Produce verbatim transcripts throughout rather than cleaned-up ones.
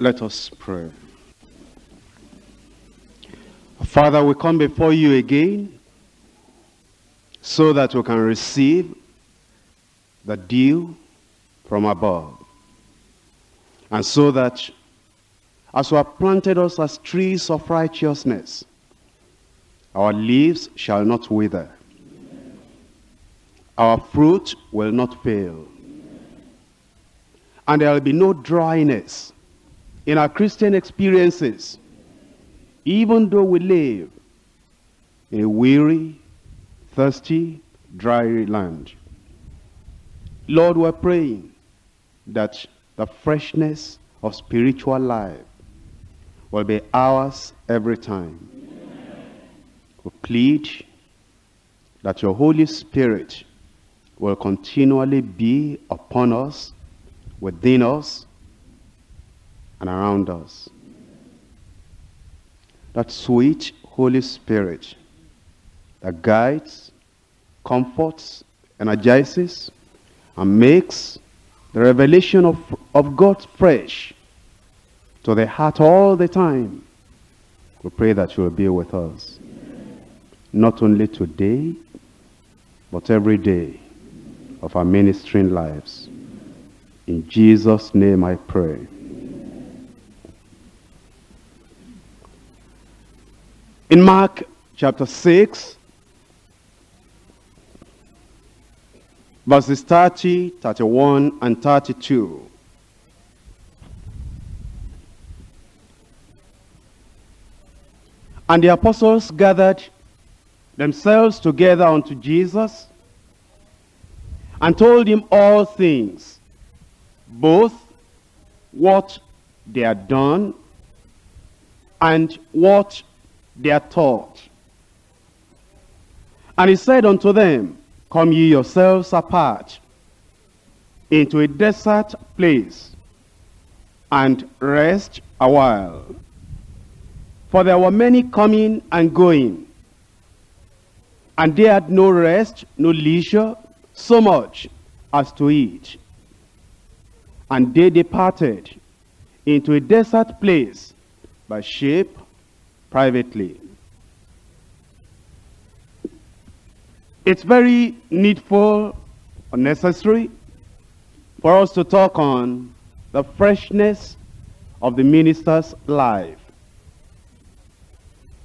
Let us pray. Father, we come before you again so that we can receive the dew from above, and so that as you have planted us as trees of righteousness, our leaves shall not wither. Amen. Our fruit will not fail. Amen. And there will be no dryness in our Christian experiences, even though we live in a weary, thirsty, dry land. Lord, we're praying that the freshness of spiritual life will be ours every time. Amen. We plead that your Holy Spirit will continually be upon us, within us, and around us. That sweet Holy Spirit that guides, comforts, energizes, and makes the revelation of, of God fresh to the heart all the time. We pray that you will be with us. Amen. Not only today, but every day of our ministering lives. In Jesus' name I pray. Amen. In Mark chapter six, verses thirty, thirty-one, and thirty-two. And the apostles gathered themselves together unto Jesus, and told him all things, both what they had done and what they had taught. And he said unto them, Come ye yourselves apart into a desert place, and rest a while. For there were many coming and going, and they had no rest, no leisure, so much as to eat. And they departed into a desert place by ship privately. It's very needful or necessary for us to talk on the freshness of the minister's life.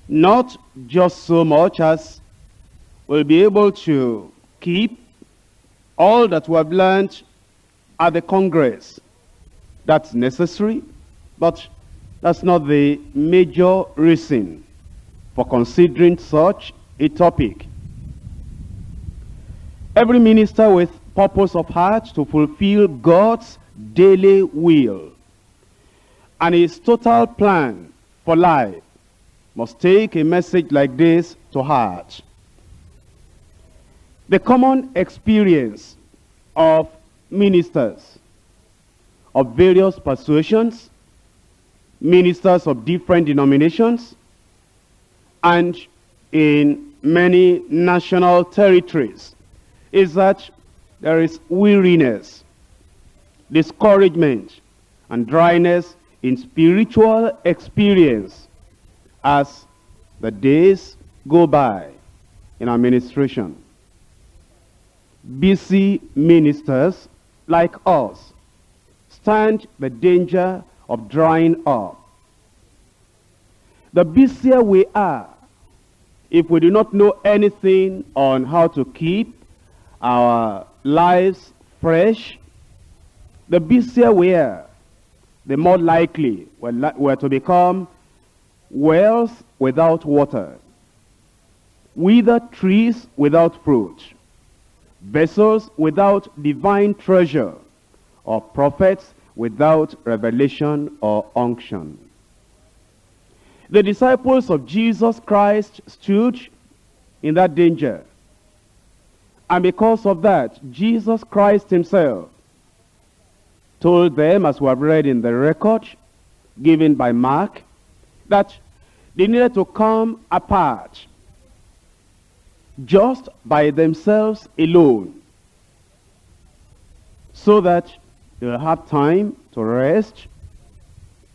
Not just so much as we'll be able to keep all that we have learned at the Congress. That's necessary, but that's not the major reason for considering such a topic. Every minister with purpose of heart to fulfill God's daily will and his total plan for life must take a message like this to heart. The common experience of ministers of various persuasions, ministers of different denominations, and in many national territories is that there is weariness, discouragement, and dryness in spiritual experience as the days go by in administration. Busy ministers like us stand the danger of drying up. The busier we are, if we do not know anything on how to keep our lives fresh, the busier we are, the more likely we're to become wells without water, withered trees without fruit, vessels without divine treasure, or prophets without revelation or unction. The disciples of Jesus Christ stood in that danger. And because of that, Jesus Christ himself told them, as we have read in the record given by Mark, that they needed to come apart just by themselves alone, so that they will have time to rest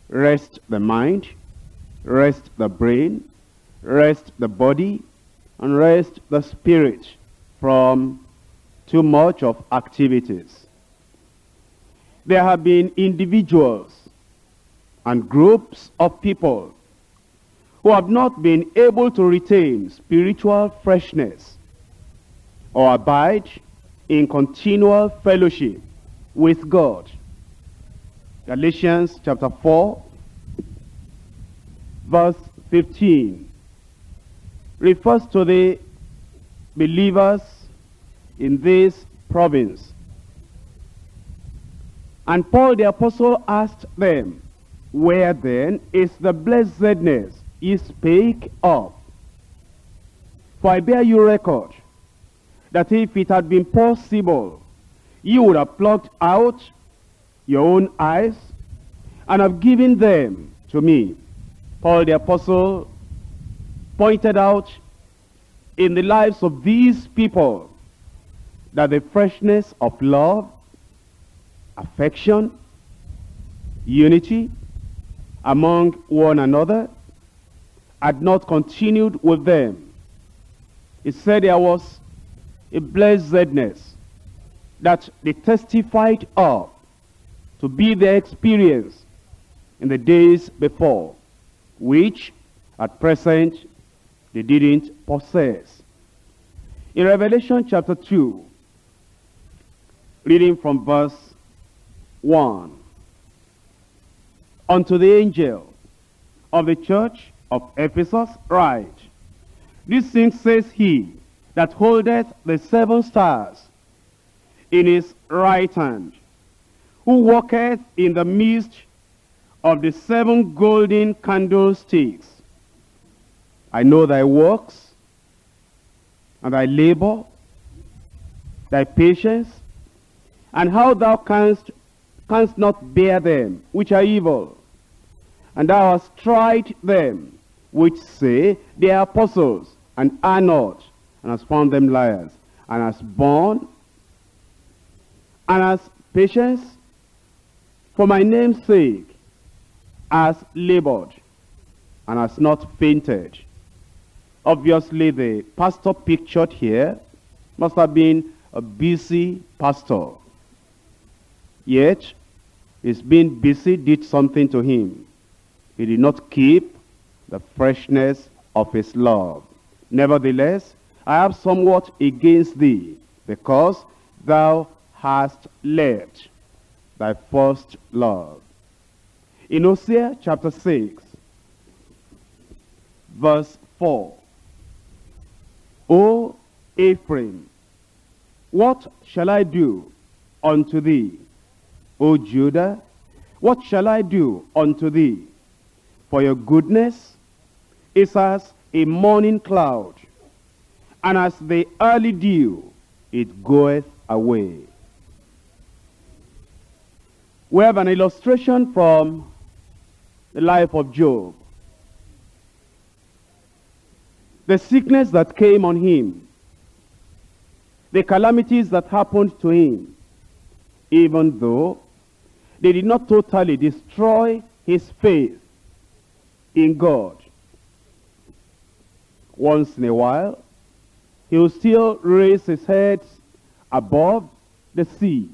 rest the mind, rest the brain, rest the body, and rest the spirit from too much of activities. There have been individuals and groups of people who have not been able to retain spiritual freshness or abide in continual fellowship with God. Galatians chapter four, verse fifteen, refers to the believers in this province. And Paul the apostle asked them, "Where then is the blessedness ye spake of? For I bear you record, that if it had been possible, you would have plucked out your own eyes, and have given them to me." Paul the apostle pointed out in the lives of these people that the freshness of love, affection, unity among one another had not continued with them. He said there was a blessedness that they testified of to be their experience in the days before, which at present they didn't possess. In Revelation chapter two, reading from verse one, "Unto the angel of the church of Ephesus write, This thing says he that holdeth the seven stars in his right hand, who walketh in the midst of the seven golden candlesticks. I know thy works, and thy labor, thy patience, and how thou canst, canst not bear them which are evil, and thou hast tried them which say they are apostles, and are not, and hast found them liars, and hast borne, and hast patience, for my name's sake, hast labored, and hast not fainted." Obviously, the pastor pictured here must have been a busy pastor. Yet, his being busy did something to him. He did not keep the freshness of his love. "Nevertheless, I have somewhat against thee, because thou hast left thy first love." In Hosea chapter six, verse four, "O Ephraim, what shall I do unto thee? O Judah, what shall I do unto thee? For your goodness is as a morning cloud, and as the early dew, it goeth away." We have an illustration from the life of Job. The sickness that came on him, the calamities that happened to him, even though they did not totally destroy his faith in God, once in a while, he will still raise his head above the sea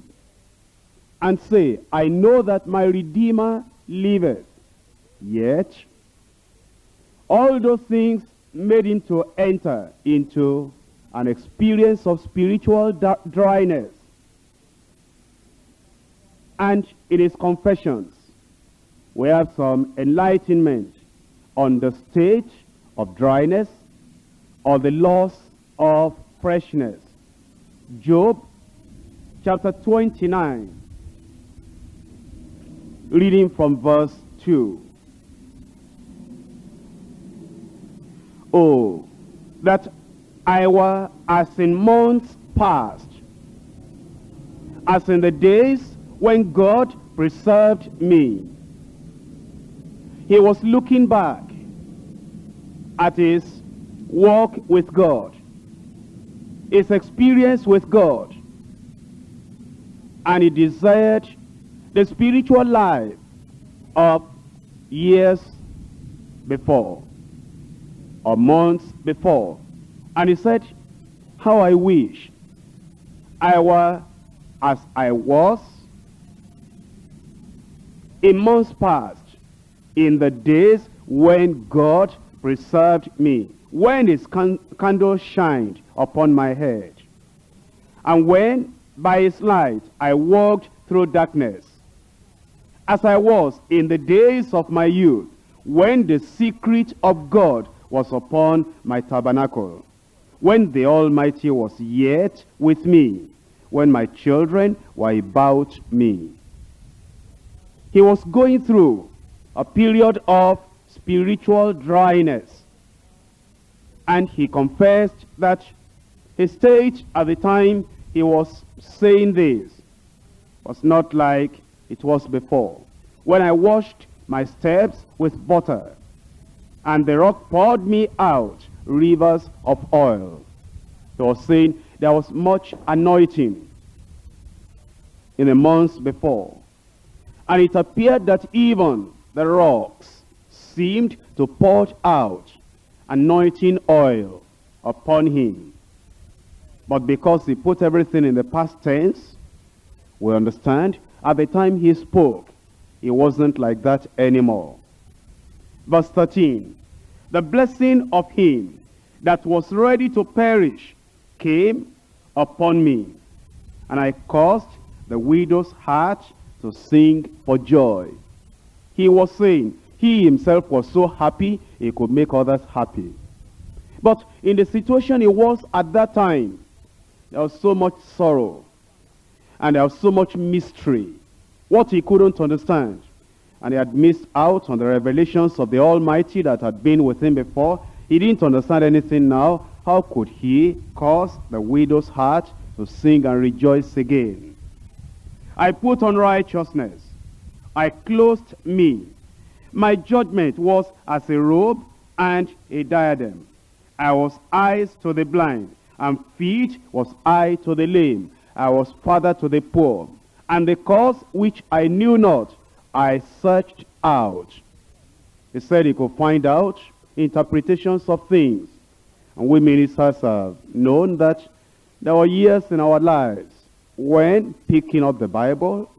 and say, "I know that my Redeemer liveth." Yet, all those things made him to enter into an experience of spiritual dryness. And in his confessions, we have some enlightenment on the state of dryness or the loss of freshness. Job chapter twenty-nine, reading from verse two, "Oh, that I were as in months past, as in the days when God preserved me." He was looking back at his walk with God, his experience with God, and he desired the spiritual life of years before or months before. And he said, how I wish I were as I was in months past, in the days when God preserved me, when his candle shined upon my head, and when by his light I walked through darkness, as I was in the days of my youth, when the secret of God was upon my tabernacle, when the Almighty was yet with me, when my children were about me. He was going through a period of spiritual dryness, and he confessed that his state at the time he was saying this was not like it was before. When I washed my steps with butter, and the rock poured me out rivers of oil. He was saying there was much anointing in the months before, and it appeared that even the rocks seemed to pour out anointing oil upon him. But because he put everything in the past tense, we understand at the time he spoke, it wasn't like that anymore. Verse thirteen, the blessing of him that was ready to perish came upon me, and I caused the widow's heart to sing for joy. He was saying he himself was so happy he could make others happy. But in the situation he was at that time, there was so much sorrow, and there was so much mystery, what he couldn't understand. And he had missed out on the revelations of the Almighty that had been with him before. He didn't understand anything now. How could he cause the widow's heart to sing and rejoice again? I put on righteousness. I clothed me. My judgment was as a robe and a diadem. I was eyes to the blind, and feet was I to the lame. I was father to the poor, and the cause which I knew not, I searched out. He said he could find out interpretations of things. And we ministers have known that there were years in our lives when picking up the Bible,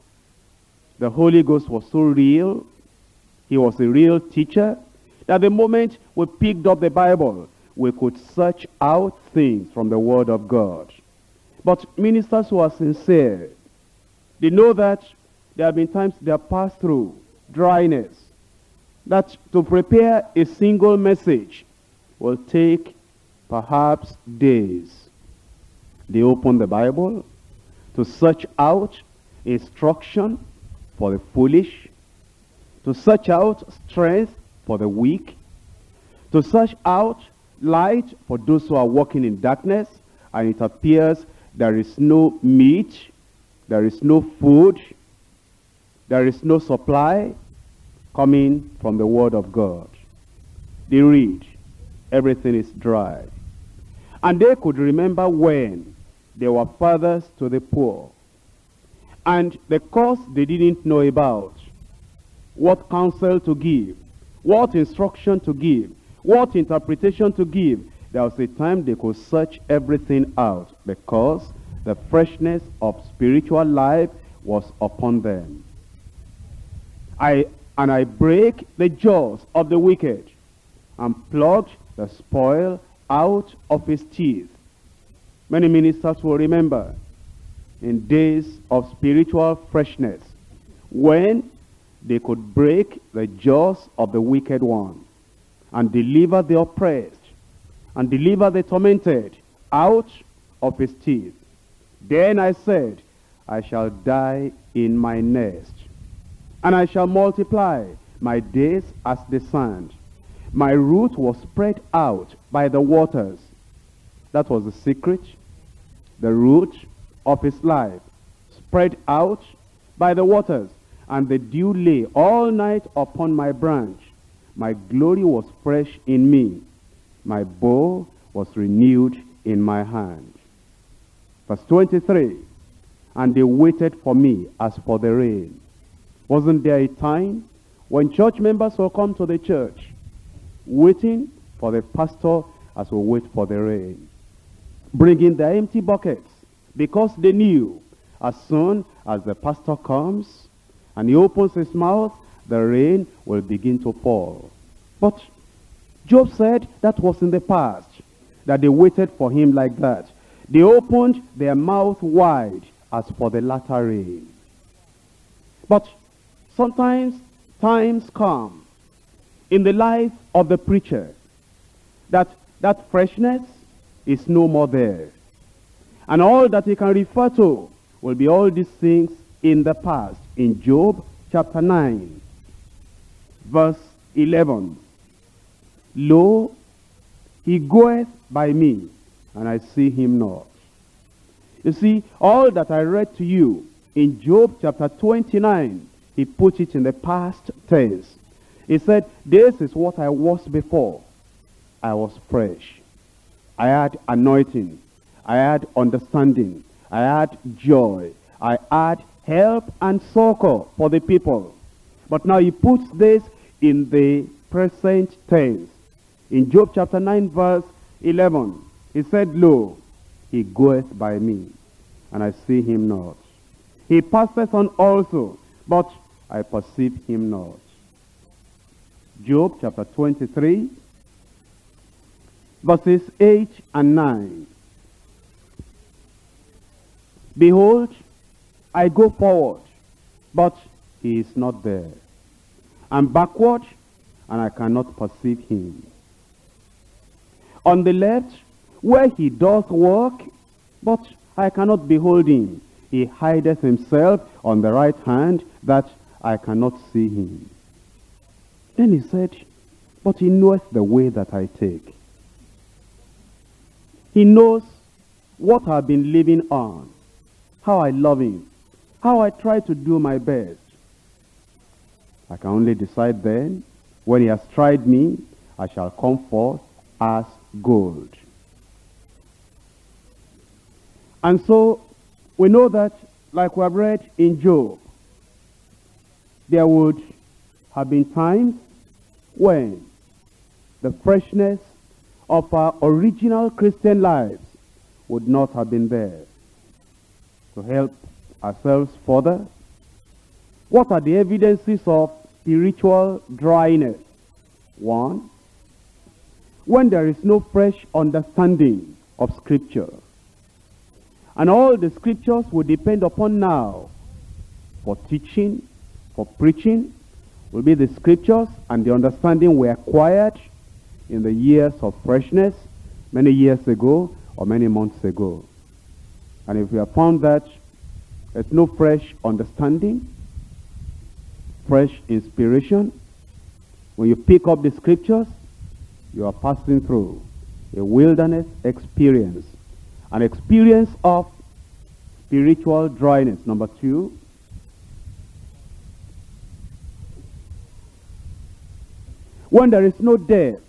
the Holy Ghost was so real, he was a real teacher, that the moment we picked up the Bible, we could search out things from the Word of God. But ministers who are sincere, they know that there have been times they have passed through dryness, that to prepare a single message will take perhaps days. They open the Bible to search out instruction for the foolish, to search out strength for the weak, to search out light for those who are walking in darkness, and it appears there is no meat, there is no food, there is no supply coming from the Word of God. They read, everything is dry. And they could remember when they were fathers to the poor, and the cause they didn't know about, what counsel to give, what instruction to give, what interpretation to give. There was a time they could search everything out because the freshness of spiritual life was upon them. I, and I break the jaws of the wicked and plucked the spoil out of his teeth. Many ministers will remember in days of spiritual freshness when they could break the jaws of the wicked one and deliver the oppressed and deliver the tormented out of his teeth. Then I said, I shall die in my nest, and I shall multiply my days as the sand. My root was spread out by the waters. That was the secret, the root of his life, spread out by the waters, and the dew lay all night upon my branch. My glory was fresh in me. My bow was renewed in my hand. Verse twenty-three, and they waited for me as for the rain. Wasn't there a time When church members will come to the church, waiting for the pastor as we wait for the rain, bringing their empty buckets, because they knew as soon as the pastor comes and he opens his mouth, the rain will begin to fall. But Job said that was in the past, that they waited for him like that. They opened their mouth wide as for the latter rain. But sometimes times come in the life of the preacher that that freshness is no more there, and all that he can refer to will be all these things in the past. In Job chapter nine verse eleven, Lo, he goeth by me, and I see him not. You see, all that I read to you in Job chapter twenty-nine, he put it in the past tense. He said, this is what I was before. I was fresh. I had anointing. I had understanding. I had joy. I had help and succor for the people. But now he puts this in the present tense. In Job chapter nine verse eleven, he said, Lo, he goeth by me, and I see him not. He passeth on also, but I perceive him not. Job chapter twenty-three, verses eight and nine. Behold, I go forward, but he is not there. I'm backward, and I cannot perceive him. On the left, where he doth walk, but I cannot behold him. He hideth himself on the right hand, that I cannot see him. Then he said, but he knoweth the way that I take. He knows what I've been living on, how I love him, how I try to do my best. I can only decide then, when he has tried me, I shall come forth as gold. And so we know that, like we have read in Job, there would have been times when the freshness of our original Christian lives would not have been there. To help ourselves further, what are the evidences of spiritual dryness? One, when there is no fresh understanding of Scripture, and all the Scriptures we depend upon now for teaching, for preaching, will be the Scriptures and the understanding we acquired in the years of freshness, many years ago or many months ago. And if we have found that there's no fresh understanding, fresh inspiration, when you pick up the Scriptures, you are passing through a wilderness experience, an experience of spiritual dryness. Number two, when there is no depth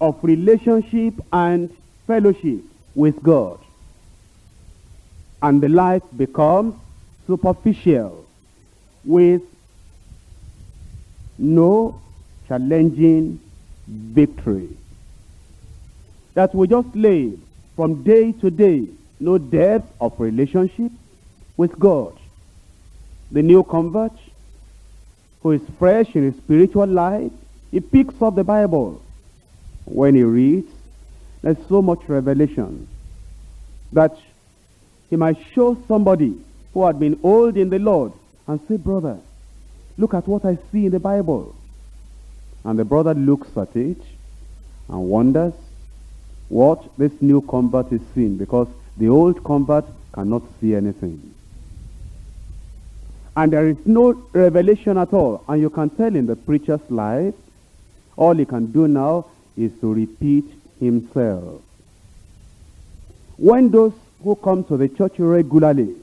of relationship and fellowship with God, and the life becomes superficial with no challenging victory, that we just live from day to day, no depth of relationship with God. The new convert who is fresh in his spiritual life, he picks up the Bible. When he reads, there's so much revelation that he might show somebody who had been old in the Lord and say, brother, look at what I see in the Bible. And the brother looks at it and wonders what this new convert is seeing, because the old convert cannot see anything. And there is no revelation at all. And you can tell in the preacher's life, all he can do now is to repeat himself. When those who come to the church regularly,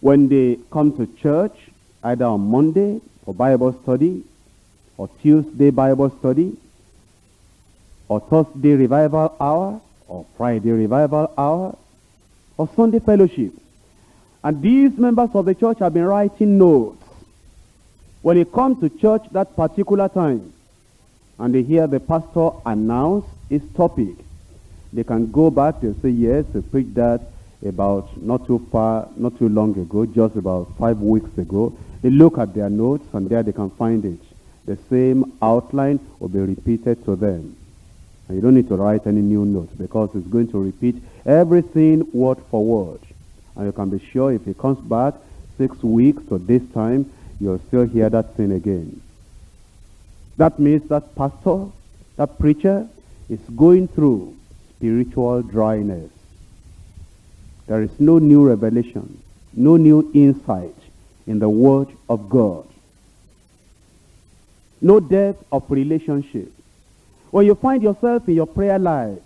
when they come to church, either on Monday for Bible study, or Tuesday Bible study, or Thursday revival hour, or Friday revival hour, or Sunday fellowship, and these members of the church have been writing notes When they come to church that particular time and they hear the pastor announce his topic, they can go back and say, yes, I preached that about not too far, not too long ago, just about five weeks ago. They look at their notes, and there they can find it. The same outline will be repeated to them. And you don't need to write any new notes, because it's going to repeat everything word for word. And you can be sure if it comes back six weeks or this time, you'll still hear that thing again. That means that pastor, that preacher, is going through spiritual dryness. There is no new revelation, no new insight in the Word of God. No depth of relationship. When you find yourself in your prayer life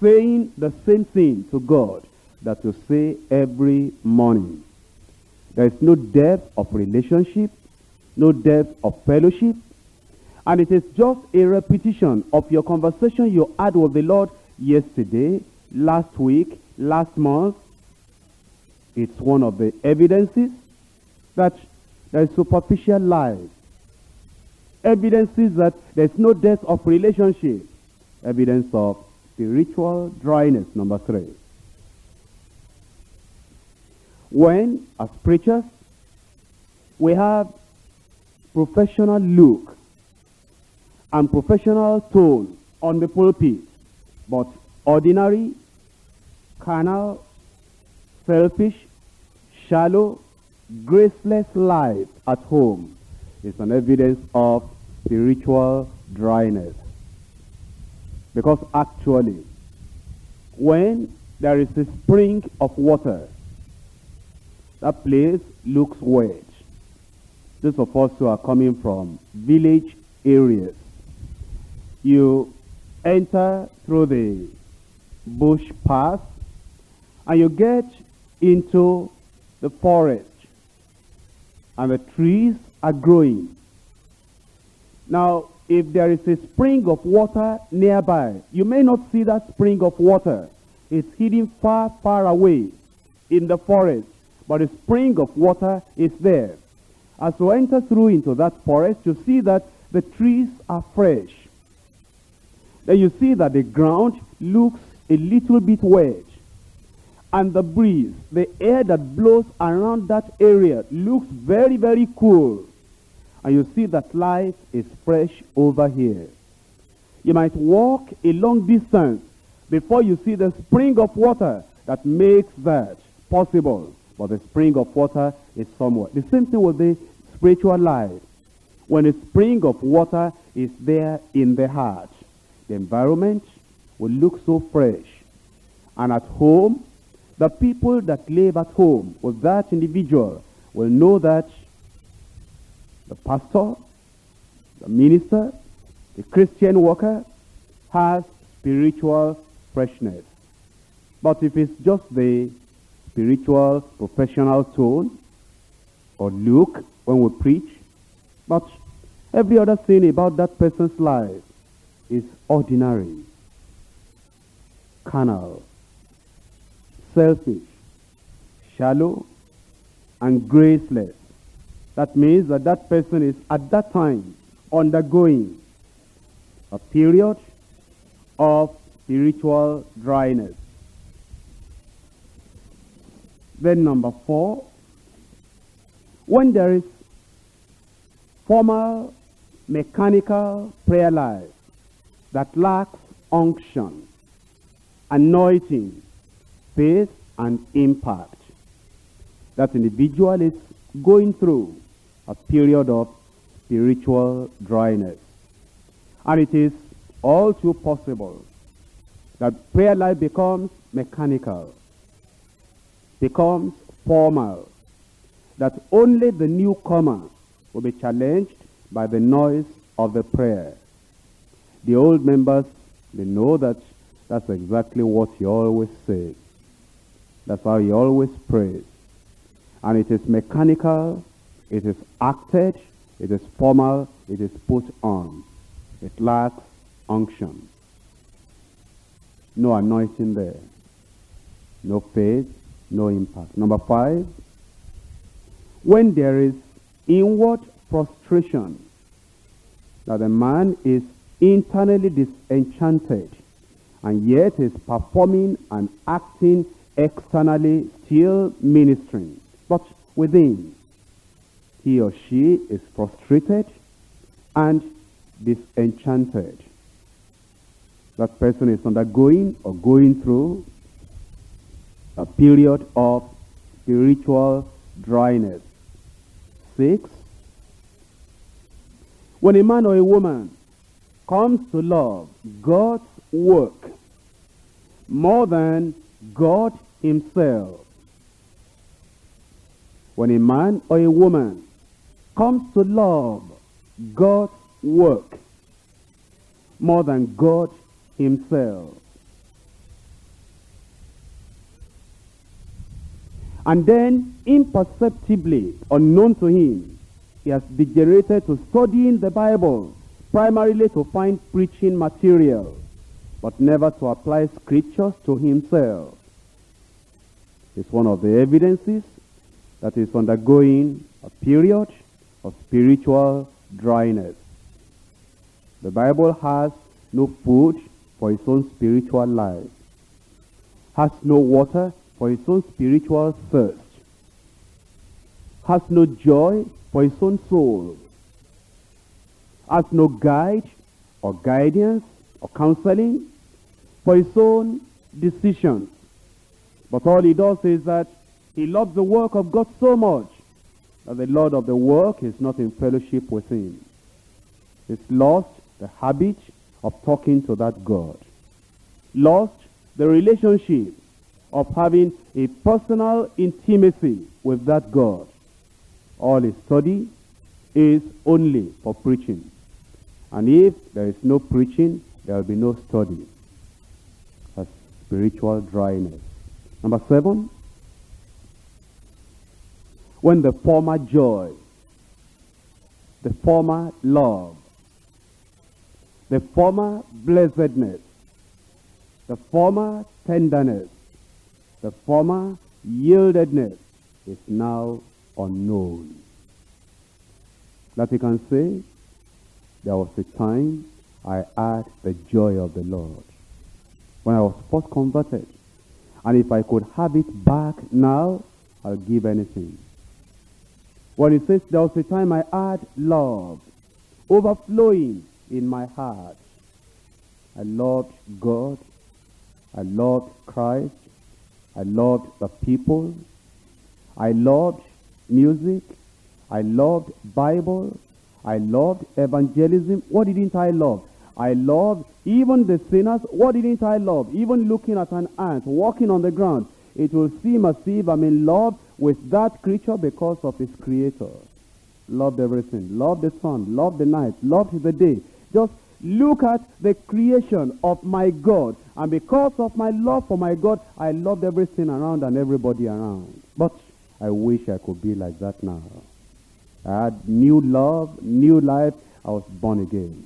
saying the same thing to God that you say every morning, there is no depth of relationship, no depth of fellowship, and it is just a repetition of your conversation you had with the Lord yesterday, last week, last month. It's one of the evidences that there is superficial life. Evidences that there's no depth of relationship. Evidence of spiritual dryness, number three. When, as preachers, we have professional look and professional tone on the pulpit, but ordinary, carnal, selfish, shallow, graceless life at home is an evidence of spiritual dryness. Because actually, when there is a spring of water, that place looks wet. Those of us who are coming from village areas, you enter through the bush path and you get into the forest, and the trees are growing. Now, if there is a spring of water nearby, you may not see that spring of water. It's hidden far, far away in the forest, but the spring of water is there. As you enter through into that forest, you see that the trees are fresh. Then you see that the ground looks a little bit wet. And the breeze, the air that blows around that area, looks very, very cool. And you see that life is fresh over here. You might walk a long distance before you see the spring of water that makes that possible. But the spring of water is somewhere. The same thing with the spiritual life. When a spring of water is there in the heart, the environment will look so fresh. And at home, the people that live at home with that individual will know that the pastor, the minister, the Christian worker has spiritual freshness. But if it's just the spiritual professional tone or look when we preach, but every other thing about that person's life is ordinary, carnal, selfish, shallow, and graceless. That means that that person is at that time undergoing a period of spiritual dryness. Then number four, when there is formal mechanical prayer life that lacks unction, anointing, faith, and impact, that individual is going through a period of spiritual dryness. And it is all too possible that prayer life becomes mechanical, becomes formal, that only the newcomer will be challenged by the noise of the prayer. The old members, they know that that's exactly what he always says. That's how he always prays. And it is mechanical, it is acted, it is formal, it is put on. It lacks unction. No anointing there. No faith, no impact. Number five, when there is inward frustration, that the man is internally disenchanted, and yet is performing and acting externally, still ministering. But within, he or she is frustrated and disenchanted. That person is undergoing or going through a period of spiritual dryness. Six, when a man or a woman comes to love God's work more than God himself, when a man or a woman comes to love God's work more than God himself, and then imperceptibly, unknown to him, he has degenerated to studying the Bible primarily to find preaching material, but never to apply scriptures to himself. It's one of the evidences that is undergoing a period of spiritual dryness. The Bible has no food for its own spiritual life, has no water for its own spiritual thirst, has no joy for its own soul, has no guide or guidance or counseling for its own decisions. But all he does is that he loves the work of God so much that the Lord of the work is not in fellowship with him. He's lost the habit of talking to that God, lost the relationship of having a personal intimacy with that God. All his study is only for preaching, and if there is no preaching, there will be no study. That's spiritual dryness. Number seven, when the former joy, the former love, the former blessedness, the former tenderness, the former yieldedness is now unknown. That you can say, there was a time I had the joy of the Lord when I was first converted, and if I could have it back now, I'll give anything. When it says there was a time I had love overflowing in my heart, I loved God, I loved Christ, I loved the people, I loved music, I loved Bible, I loved evangelism. What didn't I love? I loved even the sinners. What didn't I love? Even looking at an ant, walking on the ground, it will seem as if I'm in love with that creature because of his creator. Loved everything. Loved the sun, loved the night, loved the day. Just look at the creation of my God, and because of my love for my God, I loved everything around and everybody around. But I wish I could be like that now. I had new love, new life, I was born again.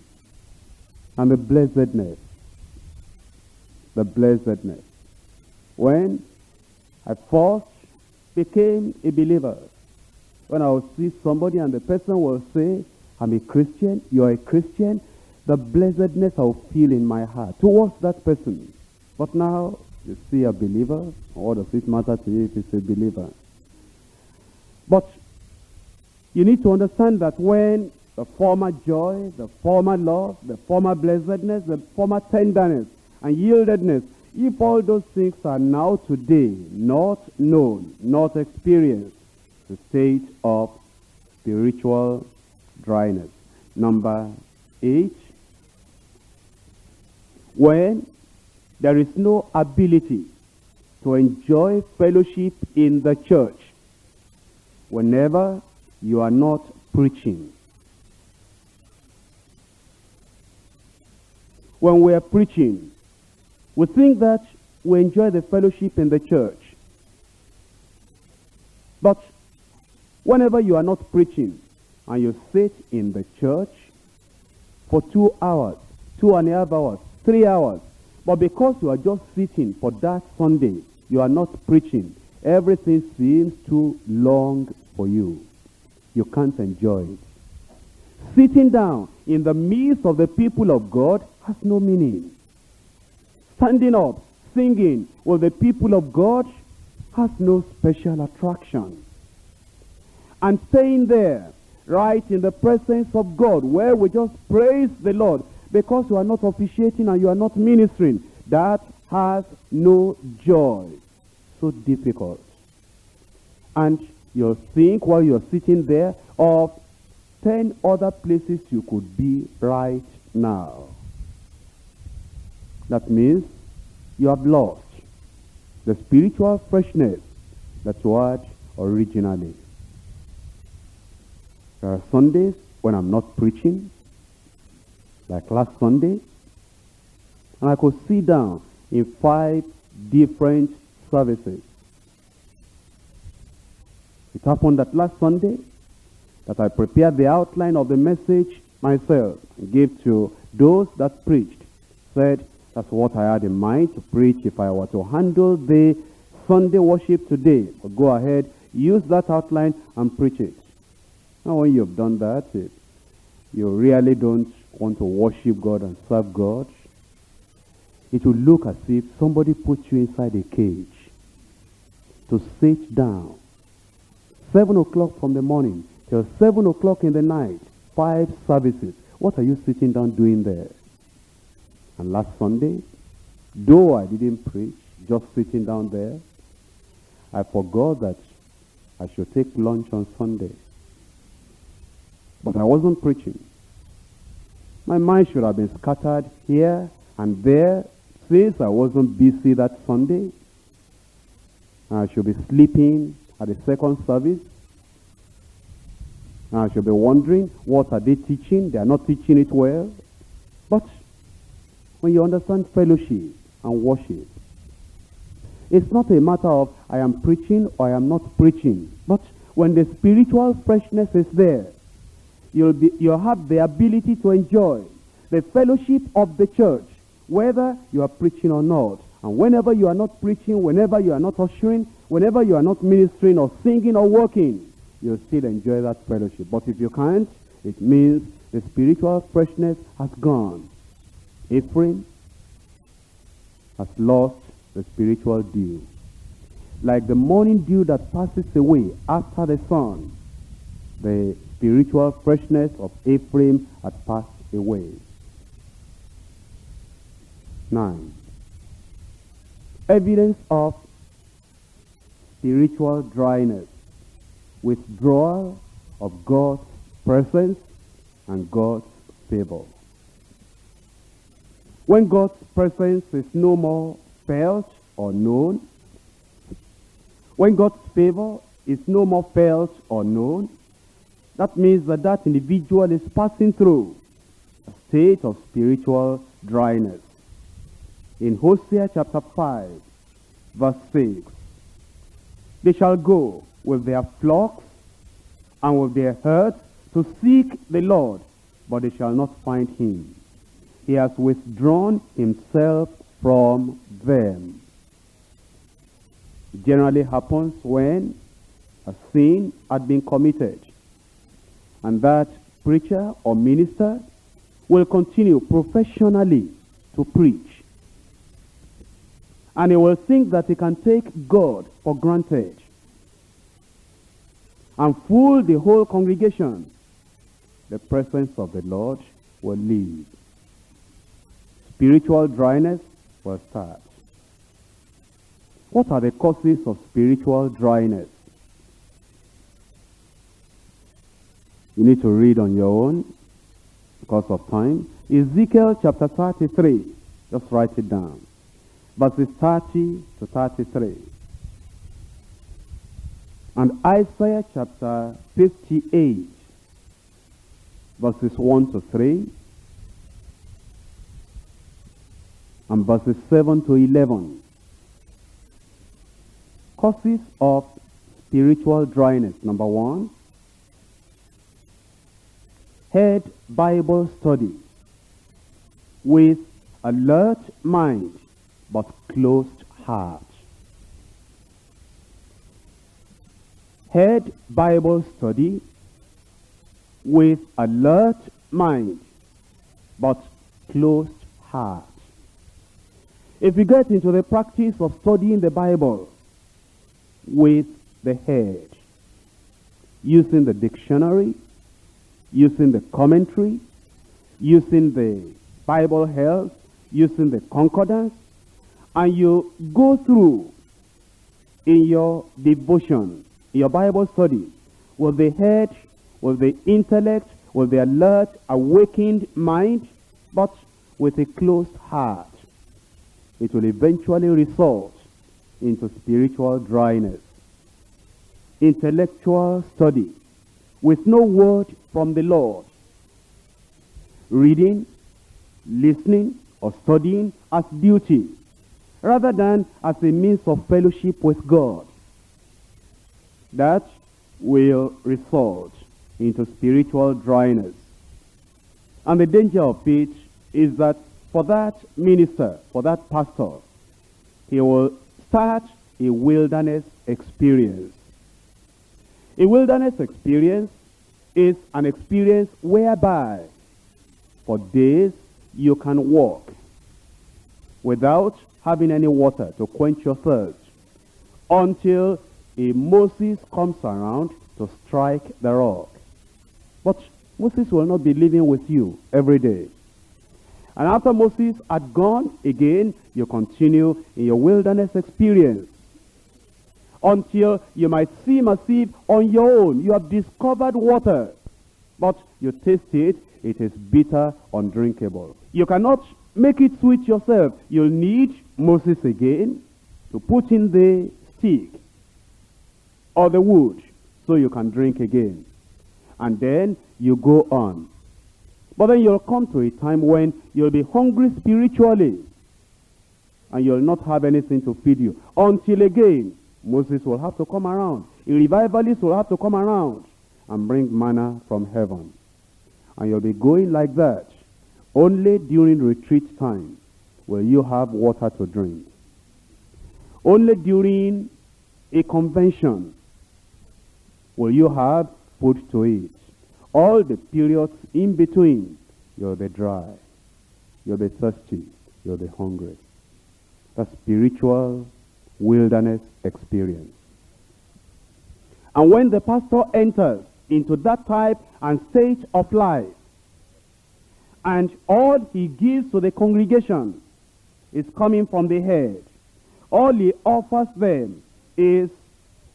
And the blessedness, the blessedness. When I first became a believer, when I would see somebody and the person will say, I'm a Christian, you're a Christian, the blessedness I'll feel in my heart towards that person. But now, you see a believer, what does it matter to you if it's a believer? But you need to understand that when the former joy, the former love, the former blessedness, the former tenderness and yieldedness, if all those things are now today not known, not experienced, the state of spiritual dryness. Number eight, when there is no ability to enjoy fellowship in the church, whenever you are not preaching. When we are preaching, we think that we enjoy the fellowship in the church. But whenever you are not preaching and you sit in the church for two hours, two and a half hours, three hours, but because you are just sitting for that Sunday, you are not preaching, everything seems too long for you. You can't enjoy it. Sitting down in the midst of the people of God has no meaning. Standing up, singing with the people of God has no special attraction. And staying there, right in the presence of God, where we just praise the Lord because you are not officiating and you are not ministering, that has no joy. So difficult. And you think while you're sitting there of ten other places you could be right now. That means you have lost the spiritual freshness that you had originally. There are Sundays when I'm not preaching, like last Sunday, and I could sit down in five different services. It happened that last Sunday that I prepared the outline of the message myself and gave to those that preached. Said that's what I had in mind to preach if I were to handle the Sunday worship today. But go ahead, use that outline and preach it. Now when you've done that, it, you really don't want to worship God and serve God. It will look as if somebody put you inside a cage to sit down. Seven o'clock from the morning till seven o'clock in the night, five services. What are you sitting down doing there? And last Sunday, though I didn't preach, just sitting down there, I forgot that I should take lunch on Sunday. But I wasn't preaching. My mind should have been scattered here and there since I wasn't busy that Sunday. I should be sleeping at the second service. I should be wondering, what are they teaching? They are not teaching it well. But when you understand fellowship and worship, it's not a matter of I am preaching or I am not preaching. But when the spiritual freshness is there, You'll, be, you'll have the ability to enjoy the fellowship of the church, whether you are preaching or not. And whenever you are not preaching, whenever you are not ushering, whenever you are not ministering or singing or working, you'll still enjoy that fellowship. But if you can't, it means the spiritual freshness has gone. Ephraim has lost the spiritual dew. Like the morning dew that passes away after the sun, the spiritual freshness of Ephraim had passed away. Nine. Evidence of spiritual dryness, withdrawal of God's presence and God's favor. When God's presence is no more felt or known, when God's favor is no more felt or known, that means that that individual is passing through a state of spiritual dryness. In Hosea chapter five, verse six, they shall go with their flocks and with their herds to seek the Lord, but they shall not find him. He has withdrawn himself from them. It generally happens when a sin had been committed, and that preacher or minister will continue professionally to preach. And he will think that he can take God for granted and fool the whole congregation. The presence of the Lord will leave. Spiritual dryness will start. What are the causes of spiritual dryness? You need to read on your own because of time. Ezekiel chapter thirty-three. Just write it down. Verses thirty to thirty-three. And Isaiah chapter fifty-eight. Verses one to three. And verses seven to eleven. Causes of spiritual dryness. Number one. Head Bible study with alert mind but closed heart. Head Bible study with alert mind, but closed heart. If we get into the practice of studying the Bible with the head, using the dictionary, using the commentary, using the Bible help, using the concordance, and you go through in your devotion, in your Bible study, with the head, with the intellect, with the alert, awakened mind, but with a closed heart, it will eventually result into spiritual dryness. Intellectual study with no word from the Lord. Reading, listening, or studying as duty, rather than as a means of fellowship with God. That will result into spiritual dryness. And the danger of it is that for that minister, for that pastor, he will start a wilderness experience. A wilderness experience is an experience whereby for days you can walk without having any water to quench your thirst, until a Moses comes around to strike the rock. But Moses will not be living with you every day. And after Moses had gone, again, you continue in your wilderness experience, until you might seem as if on your own you have discovered water, but you taste it, it is bitter, undrinkable. You cannot make it sweet yourself. You'll need Moses again to put in the stick or the wood so you can drink again. And then you go on. But then you'll come to a time when you'll be hungry spiritually and you'll not have anything to feed you, until again Moses will have to come around. A revivalist will have to come around and bring manna from heaven. And you'll be going like that. Only during retreat time will you have water to drink. Only during a convention will you have food to eat. All the periods in between, you'll be dry, you'll be thirsty, you'll be hungry. That's spiritual wilderness experience. And when the pastor enters into that type and state of life, and all he gives to the congregation is coming from the head, all he offers them is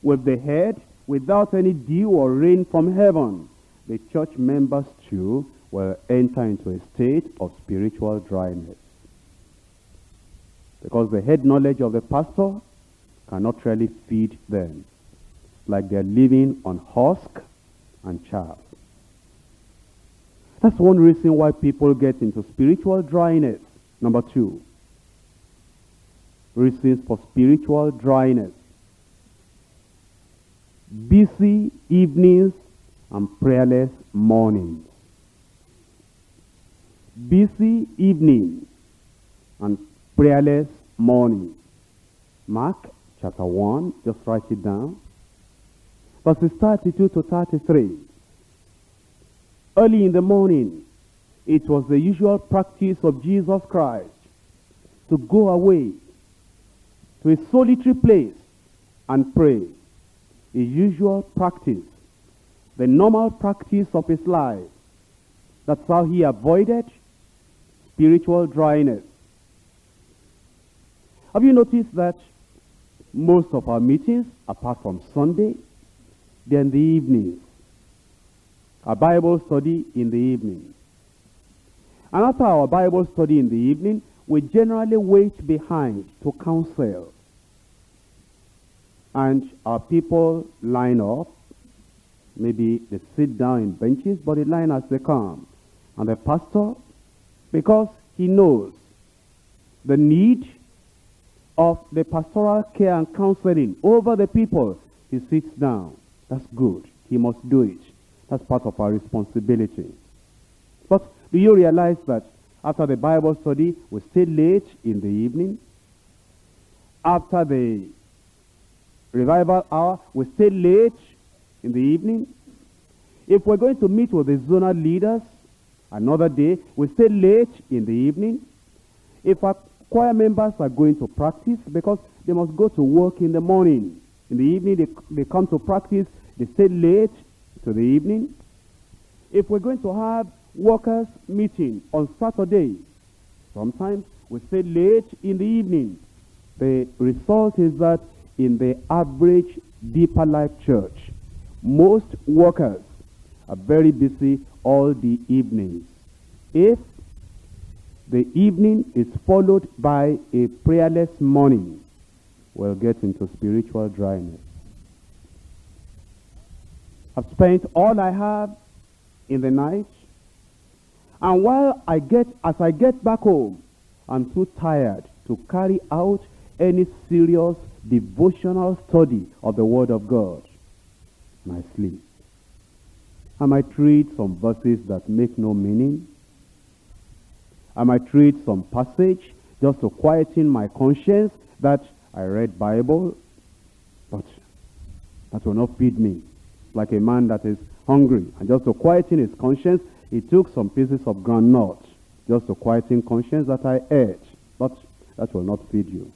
with the head, without any dew or rain from heaven, the church members too will enter into a state of spiritual dryness, because the head knowledge of the pastor cannot really feed them, like they're living on husk and chaff. That's one reason why people get into spiritual dryness. Number two, reasons for spiritual dryness: busy evenings and prayerless mornings. Busy evenings and prayerless mornings. Mark chapter one, just write it down. Verses thirty-two to thirty-three. Early in the morning, it was the usual practice of Jesus Christ to go away to a solitary place and pray. His usual practice, the normal practice of his life. That's how he avoided spiritual dryness. Have you noticed that most of our meetings, apart from Sunday, they're in the evenings? A Bible study in the evening. And after our Bible study in the evening, we generally wait behind to counsel. And our people line up. Maybe they sit down in benches, but they line as they come. And the pastor, because he knows the need of the pastoral care and counseling over the people, he sits down. That's good. He must do it. That's part of our responsibility. But do you realize that after the Bible study, we stay late in the evening? After the revival hour, we stay late in the evening. If we're going to meet with the zonal leaders another day, we stay late in the evening. If our choir members are going to practice, because they must go to work in the morning, in the evening they, they come to practice, they stay late to the evening. If we're going to have workers' meeting on Saturday, sometimes we stay late in the evening. The result is that in the average Deeper Life Church, most workers are very busy all the evenings. If the evening is followed by a prayerless morning, we'll get into spiritual dryness. I've spent all I have in the night, and while I get, as I get back home, I'm too tired to carry out any serious devotional study of the Word of God. And I sleep. I might read some verses that make no meaning. I might read some passage just to quieten my conscience that I read Bible, but that will not feed me. Like a man that is hungry, and just to quieten his conscience, he took some pieces of groundnut just to quieten conscience that I ate, but that will not feed you.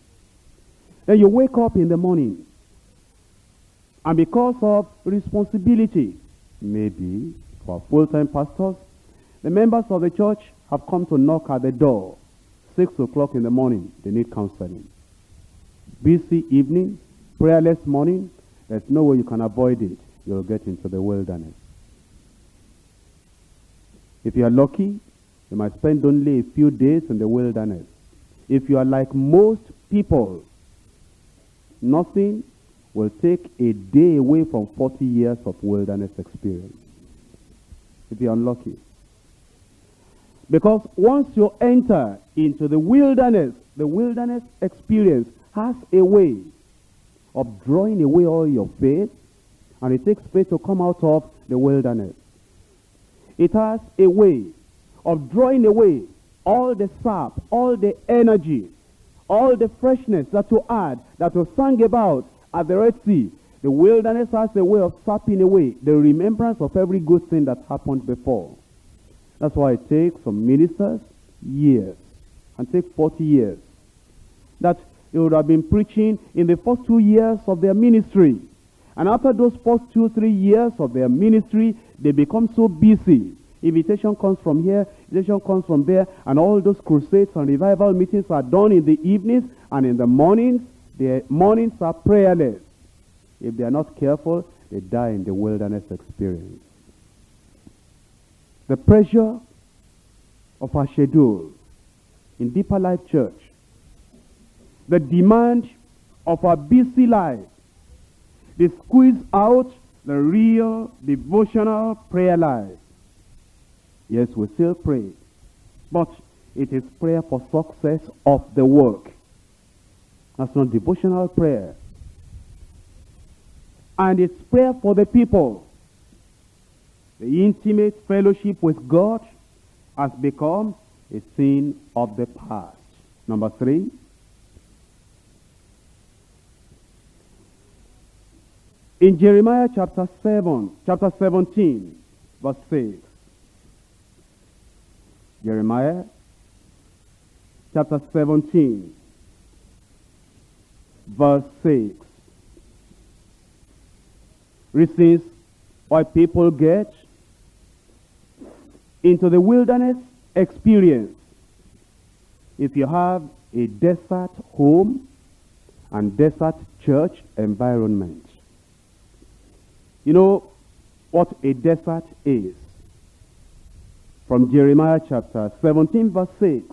Then you wake up in the morning, and because of responsibility, maybe for full-time pastors, the members of the church have come to knock at the door. Six o'clock in the morning, they need counseling. Busy evening, prayerless morning, there's no way you can avoid it. You'll get into the wilderness. If you are lucky, you might spend only a few days in the wilderness. If you are like most people, nothing will take a day away from forty years of wilderness experience, if you're unlucky. Because once you enter into the wilderness, the wilderness experience has a way of drawing away all your faith, and it takes faith to come out of the wilderness. It has a way of drawing away all the sap, all the energy, all the freshness that you had, that you sang about at the Red Sea. The wilderness has a way of sapping away the remembrance of every good thing that happened before. That's why it takes some ministers years, and take forty years, that they would have been preaching in the first two years of their ministry. And after those first two, three years of their ministry, they become so busy. Invitation comes from here, invitation comes from there, and all those crusades and revival meetings are done in the evenings, and in the mornings, their mornings are prayerless. If they are not careful, they die in the wilderness experience. The pressure of our schedule in Deeper Life Church, the demand of our busy life, they squeeze out the real devotional prayer life. Yes, we still pray, but it is prayer for success of the work. That's not devotional prayer. And it's prayer for the people. The intimate fellowship with God has become a thing of the past. Number three, in Jeremiah chapter seven, chapter seventeen, verse six. Jeremiah chapter seventeen, verse six. Reasons why people get into the wilderness experience. If you have a desert home and desert church environment, you know what a desert is. From Jeremiah chapter seventeen, verse six.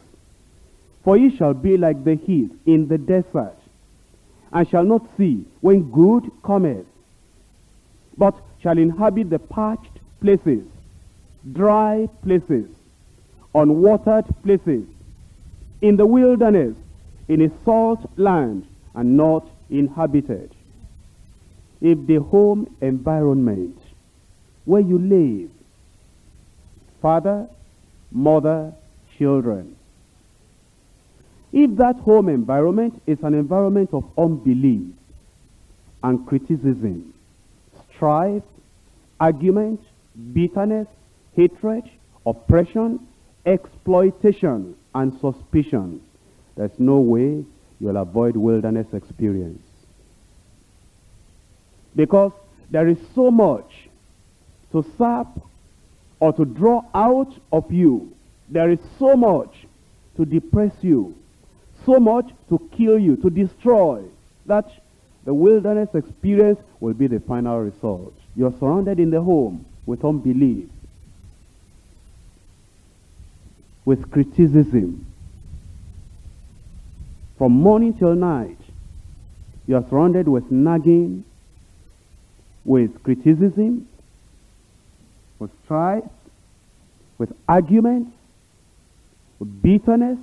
For ye shall be like the heath in the desert, and shall not see when good cometh, but shall inhabit the parched places, dry places, unwatered places, in the wilderness, in a salt land, and not inhabited. If the home environment where you live, father, mother, children, if that home environment is an environment of unbelief and criticism, strife, argument, bitterness, hatred, oppression, exploitation, and suspicion. There's no way you'll avoid wilderness experience. Because there is so much to sap or to draw out of you. There is so much to depress you, so much to kill you, to destroy, that the wilderness experience will be the final result. You're surrounded in the home with unbelief, with criticism. From morning till night, you are surrounded with nagging, with criticism, with strife, with arguments, with bitterness,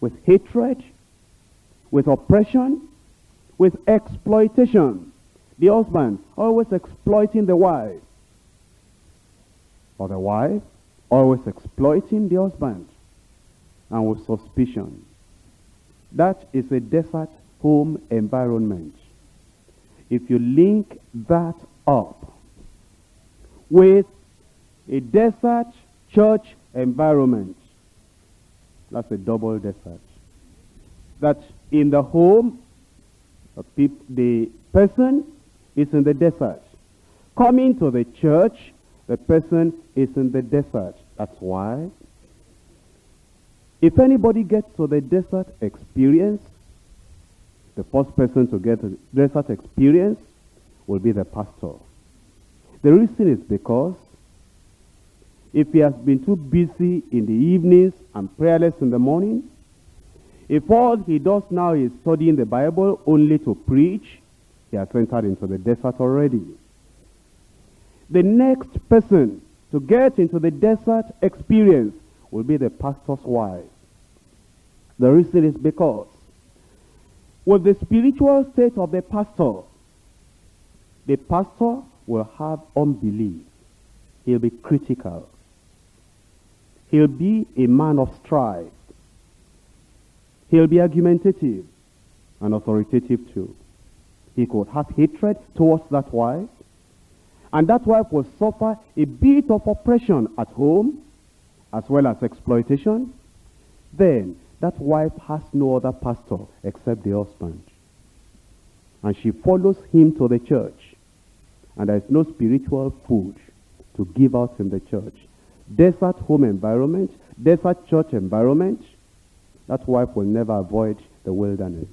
with hatred, with oppression, with exploitation. The husband always exploiting the wife, or the wife always exploiting the husband, and with suspicion. That is a desert home environment. If you link that up with a desert church environment, that's a double desert. That in the home, the person is in the desert. Coming to the church, the person is in the desert. That's why, if anybody gets to the desert experience, the first person to get to the desert experience will be the pastor. The reason is because if he has been too busy in the evenings and prayerless in the morning, if all he does now is studying the Bible only to preach, he has entered into the desert already. The next person to get into the desert experience will be the pastor's wife. The reason is because with the spiritual state of the pastor, the pastor will have unbelief. He'll be critical. He'll be a man of strife. He'll be argumentative and authoritative too. He could have hatred towards that wife, and that wife will suffer a bit of oppression at home as well as exploitation. Then that wife has no other pastor except the husband, and she follows him to the church, and there is no spiritual food to give out in the church. Desert home environment, desert church environment, that wife will never avoid the wilderness.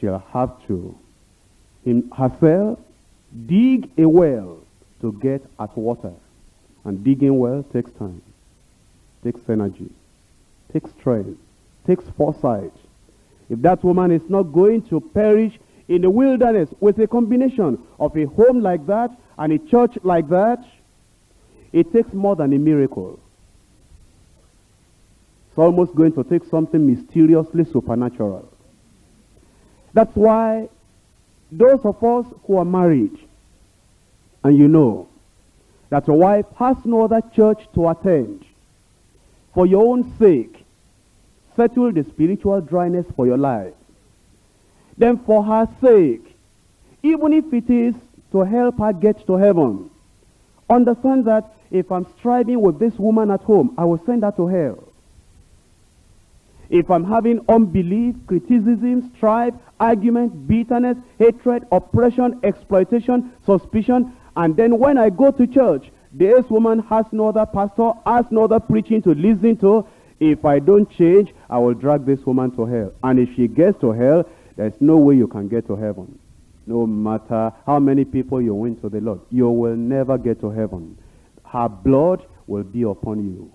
She'll have to in herself dig a well to get at water. And digging well takes time, takes energy, takes strength, takes foresight. If that woman is not going to perish in the wilderness with a combination of a home like that and a church like that, it takes more than a miracle. It's almost going to take something mysteriously supernatural. That's why those of us who are married, and you know that your wife has no other church to attend, for your own sake, settle the spiritual dryness for your life. Then for her sake, even if it is to help her get to heaven, understand that if I'm striving with this woman at home, I will send her to hell. If I'm having unbelief, criticism, strife, argument, bitterness, hatred, oppression, exploitation, suspicion, and then when I go to church, this woman has no other pastor, has no other preaching to listen to, if I don't change, I will drag this woman to hell. And if she gets to hell, there's no way you can get to heaven. No matter how many people you win to the Lord, you will never get to heaven. Her blood will be upon you.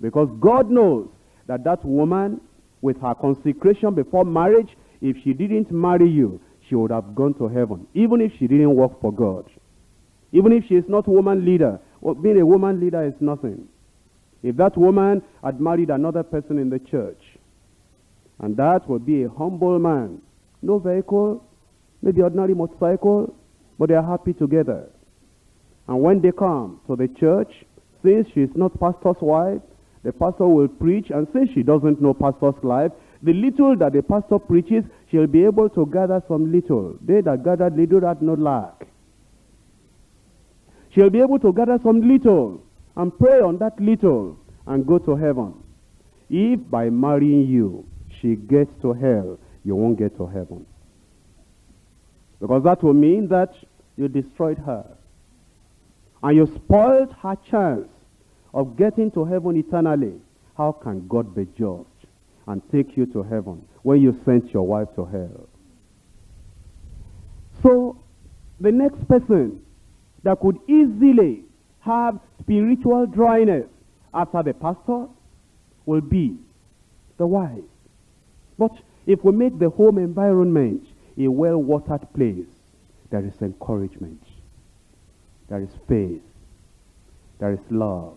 Because God knows that that woman, with her consecration before marriage, if she didn't marry you, she would have gone to heaven, even if she didn't work for God. Even if she is not a woman leader, well, being a woman leader is nothing. If that woman had married another person in the church, and that would be a humble man, no vehicle, maybe ordinary motorcycle, but they are happy together. And when they come to the church, since she is not pastor's wife, the pastor will preach, and since she doesn't know pastor's life, the little that the pastor preaches, she'll be able to gather some little. They that gathered little had no lack. She'll be able to gather some little and pray on that little and go to heaven. If by marrying you, she gets to hell, you won't get to heaven. Because that will mean that you destroyed her. And you spoiled her chance of getting to heaven eternally. How can God be judged and take you to heaven when you sent your wife to hell? So, the next person that could easily have spiritual dryness after the pastor will be the wife. But if we make the home environment a well-watered place, there is encouragement, there is faith, there is love,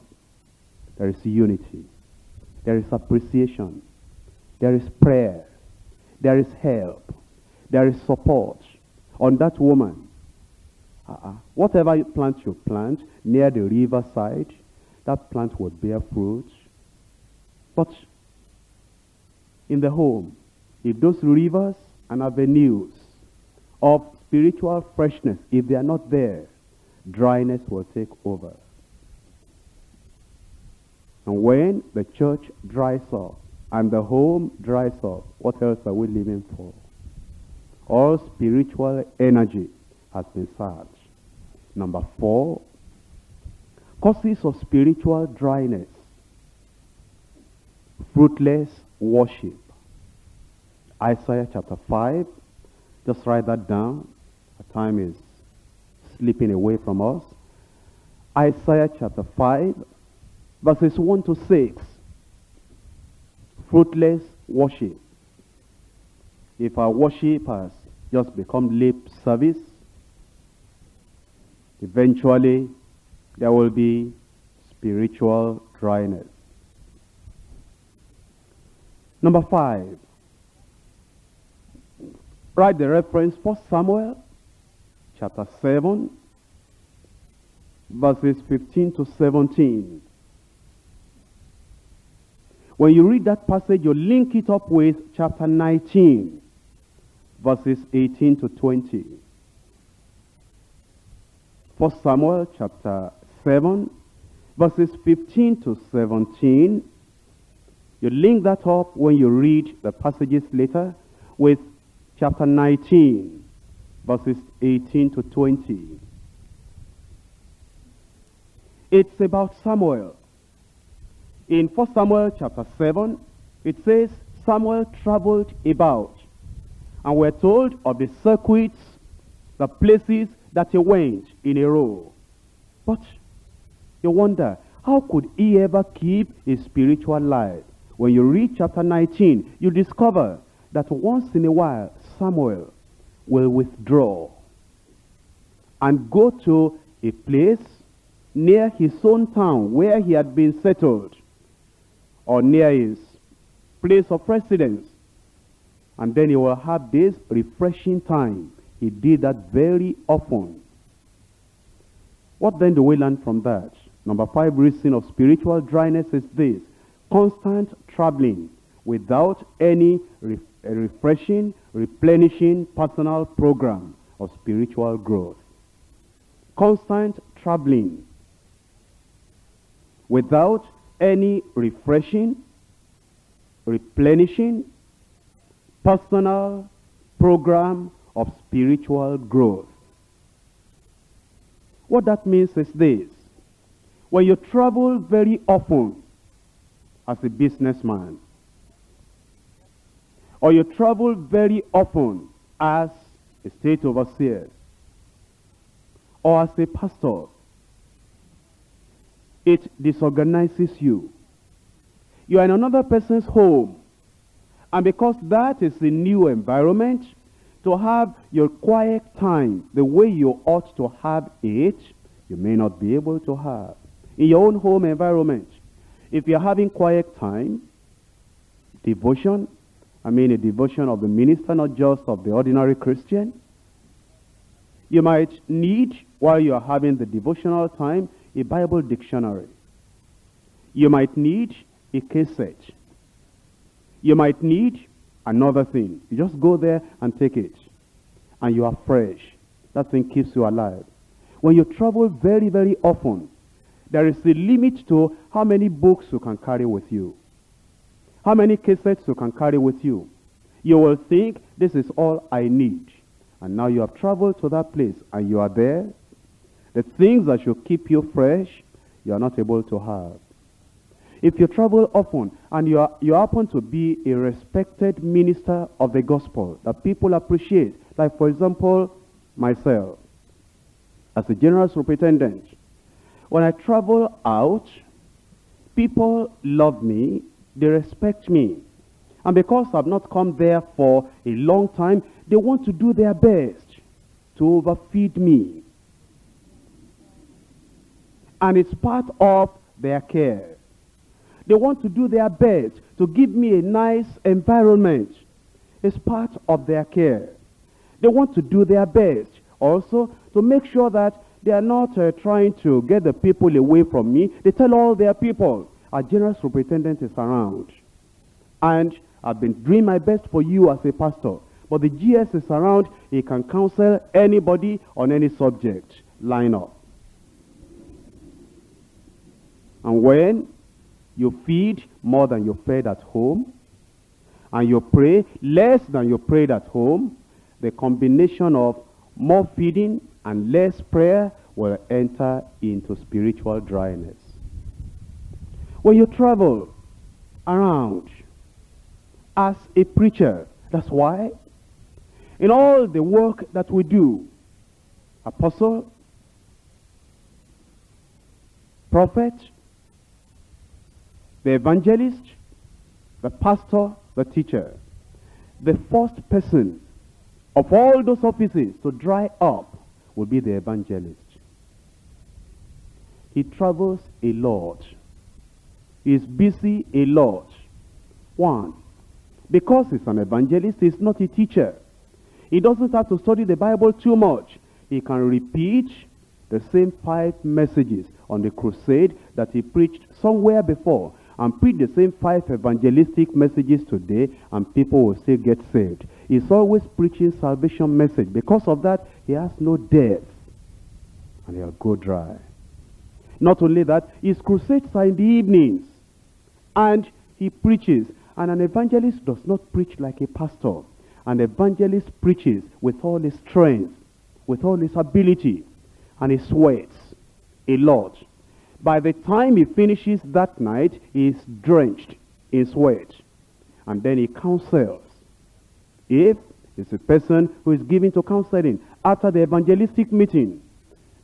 there is unity, there is appreciation, there is prayer, there is help, there is support on that woman. Uh-uh. Whatever plant you plant near the riverside, that plant will bear fruit. But in the home, if those rivers and avenues of spiritual freshness, if they are not there, dryness will take over. And when the church dries up and the home dries up, what else are we living for? All spiritual energy has been sapped. Number four, causes of spiritual dryness. Fruitless worship. Isaiah chapter five. Just write that down. Our time is slipping away from us. Isaiah chapter five, verses one to six. Fruitless worship. If our worship has just become lip service, eventually there will be spiritual dryness. Number five. Write the reference for Samuel chapter seven, verses fifteen to seventeen. When you read that passage, you link it up with chapter nineteen, verses eighteen to twenty. First Samuel chapter seven, verses fifteen to seventeen. You link that up when you read the passages later with chapter nineteen, verses eighteen to twenty. It's about Samuel. In First Samuel chapter seven, it says, Samuel traveled about, and we're told of the circuits, the places that he went in a row. But you wonder, how could he ever keep his spiritual life? When you read chapter nineteen, you discover that once in a while, Samuel will withdraw and go to a place near his own town where he had been settled, or near his place of residence, and then he will have this refreshing time. He did that very often. What then do we learn from that? Number five reason of spiritual dryness is this: constant traveling without any re refreshing, replenishing personal program of spiritual growth. Constant traveling without any refreshing, replenishing, personal program of spiritual growth. What that means is this: when you travel very often as a businessman, or you travel very often as a state overseer, or as a pastor, it disorganizes you. You are in another person's home, and because that is a new environment, to have your quiet time the way you ought to have it, you may not be able to have. In your own home environment, if you're having quiet time, devotion, I mean a devotion of the minister, not just of the ordinary Christian, you might need, while you are having the devotional time, a Bible dictionary. You might need a cassette. You might need another thing. You just go there and take it, and you are fresh. That thing keeps you alive. When you travel very, very often, there is a limit to how many books you can carry with you, how many cassettes you can carry with you. You will think, this is all I need. And now you have traveled to that place and you are there. The things that should keep you fresh, you are not able to have. If you travel often and you, are, you happen to be a respected minister of the gospel that people appreciate, like for example, myself, as a general superintendent, when I travel out, people love me, they respect me. And because I've not come there for a long time, they want to do their best to overfeed me. And it's part of their care. They want to do their best to give me a nice environment. It's part of their care. They want to do their best also to make sure that they are not uh, trying to get the people away from me. They tell all their people, our general superintendent is around. And I've been doing my best for you as a pastor. But the G S is around. He can counsel anybody on any subject. Line up. And when you feed more than you fed at home, and you pray less than you prayed at home, the combination of more feeding and less prayer will enter into spiritual dryness. When you travel around as a preacher, that's why in all the work that we do, apostle, prophet, the evangelist, the pastor, the teacher, the first person of all those offices to dry up will be the evangelist. He travels a lot. He is busy a lot. One, because he's an evangelist, he's not a teacher. He doesn't have to study the Bible too much. He can repeat the same five messages on the crusade that he preached somewhere before, and preach the same five evangelistic messages today, and people will still get saved. He's always preaching salvation message. Because of that, he has no depth, and he'll go dry. Not only that, his crusades are in the evenings, and he preaches. And an evangelist does not preach like a pastor. An evangelist preaches with all his strength, with all his ability, and he sweats a lot. By the time he finishes that night, he is drenched in sweat. And then he counsels. If it's a person who is given to counseling after the evangelistic meeting,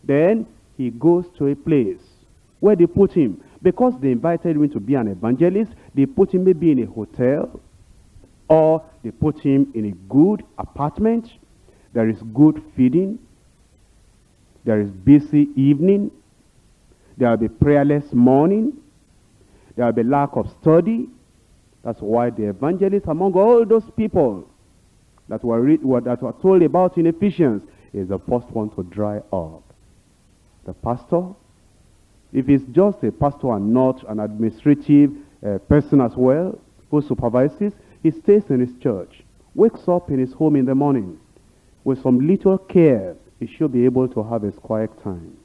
then he goes to a place where they put him. Because they invited him to be an evangelist, they put him maybe in a hotel, or they put him in a good apartment. There is good feeding. There is busy evening. There will be prayerless morning. There will be lack of study. That's why the evangelist, among all those people that were, read, were, that were told about in Ephesians, is the first one to dry up. The pastor, if he's just a pastor and not an administrative uh, person as well, who supervises, he stays in his church, wakes up in his home in the morning. With some little care, he should be able to have his quiet time.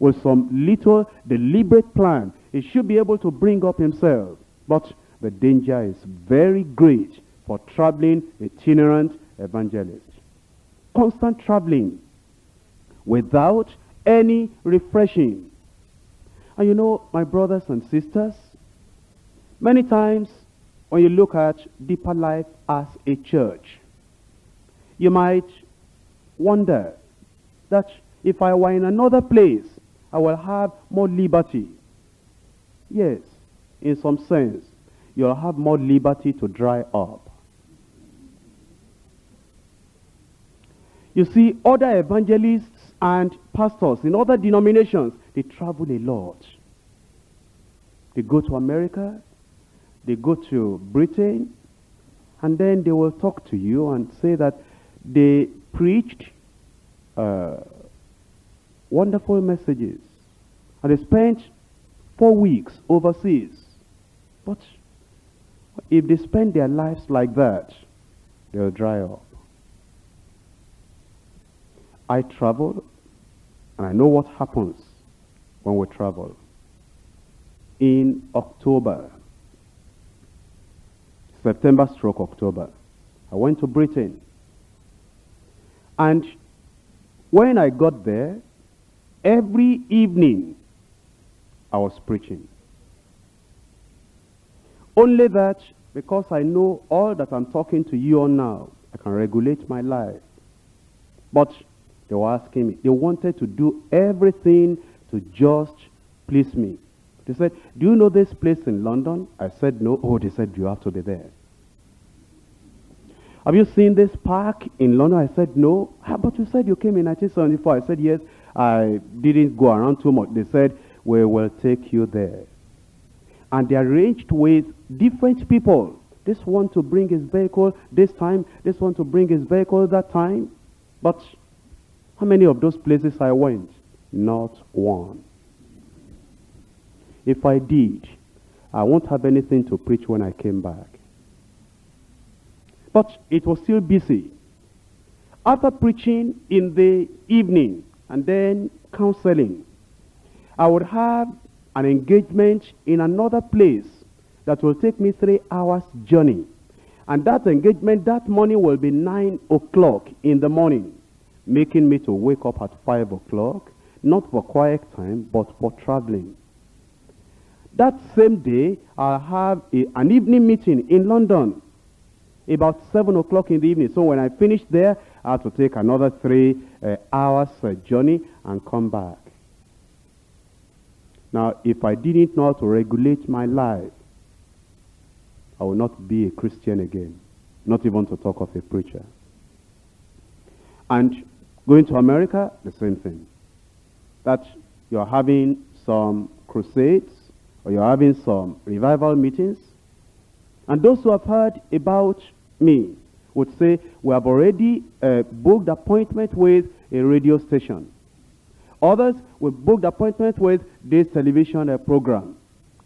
With some little deliberate plan, he should be able to bring up himself. But the danger is very great for traveling itinerant evangelists. Constant traveling without any refreshing. And you know, my brothers and sisters, many times when you look at Deeper Life as a church, you might wonder that if I were in another place, I will have more liberty. Yes, in some sense, you'll have more liberty to dry up. You see, other evangelists and pastors in other denominations, they travel a lot. They go to America, they go to Britain, and then they will talk to you and say that they preached uh, wonderful messages, and they spent four weeks overseas. But if they spend their lives like that, they'll dry up. I travel And I know what happens when we travel. In October, September stroke October, I went to Britain. And when I got there, every evening I was preaching. Only that, because I know all that I'm talking to you on now, I can regulate my life. But they were asking me, they wanted to do everything to just please me. They said, do you know this place in London? I said, no. Oh, they said, you have to be there. Have you seen this park in London? I said, no. Ah, but you said you came in nineteen seventy-four. I said, yes. I didn't go around too much. They said, we will take you there. And they arranged with different people. This one to bring his vehicle this time, this one to bring his vehicle that time. But how many of those places I went? Not one. If I did, I won't have anything to preach when I came back. But it was still busy. After preaching in the evening, and then counseling, I would have an engagement in another place that will take me three hours journey. And that engagement, that morning will be nine o'clock in the morning, making me to wake up at five o'clock, not for quiet time, but for traveling. That same day, I'll have a, an evening meeting in London, about seven o'clock in the evening. So when I finish there, I have to take another three uh, hours uh, journey and come back. Now, if I didn't know how to regulate my life, I would not be a Christian again, not even to talk of a preacher. And going to America, the same thing. That you're having some crusades, or you're having some revival meetings, and those who have heard about me would say, we have already uh, booked appointment with a radio station. Others will book the appointment with this television uh, program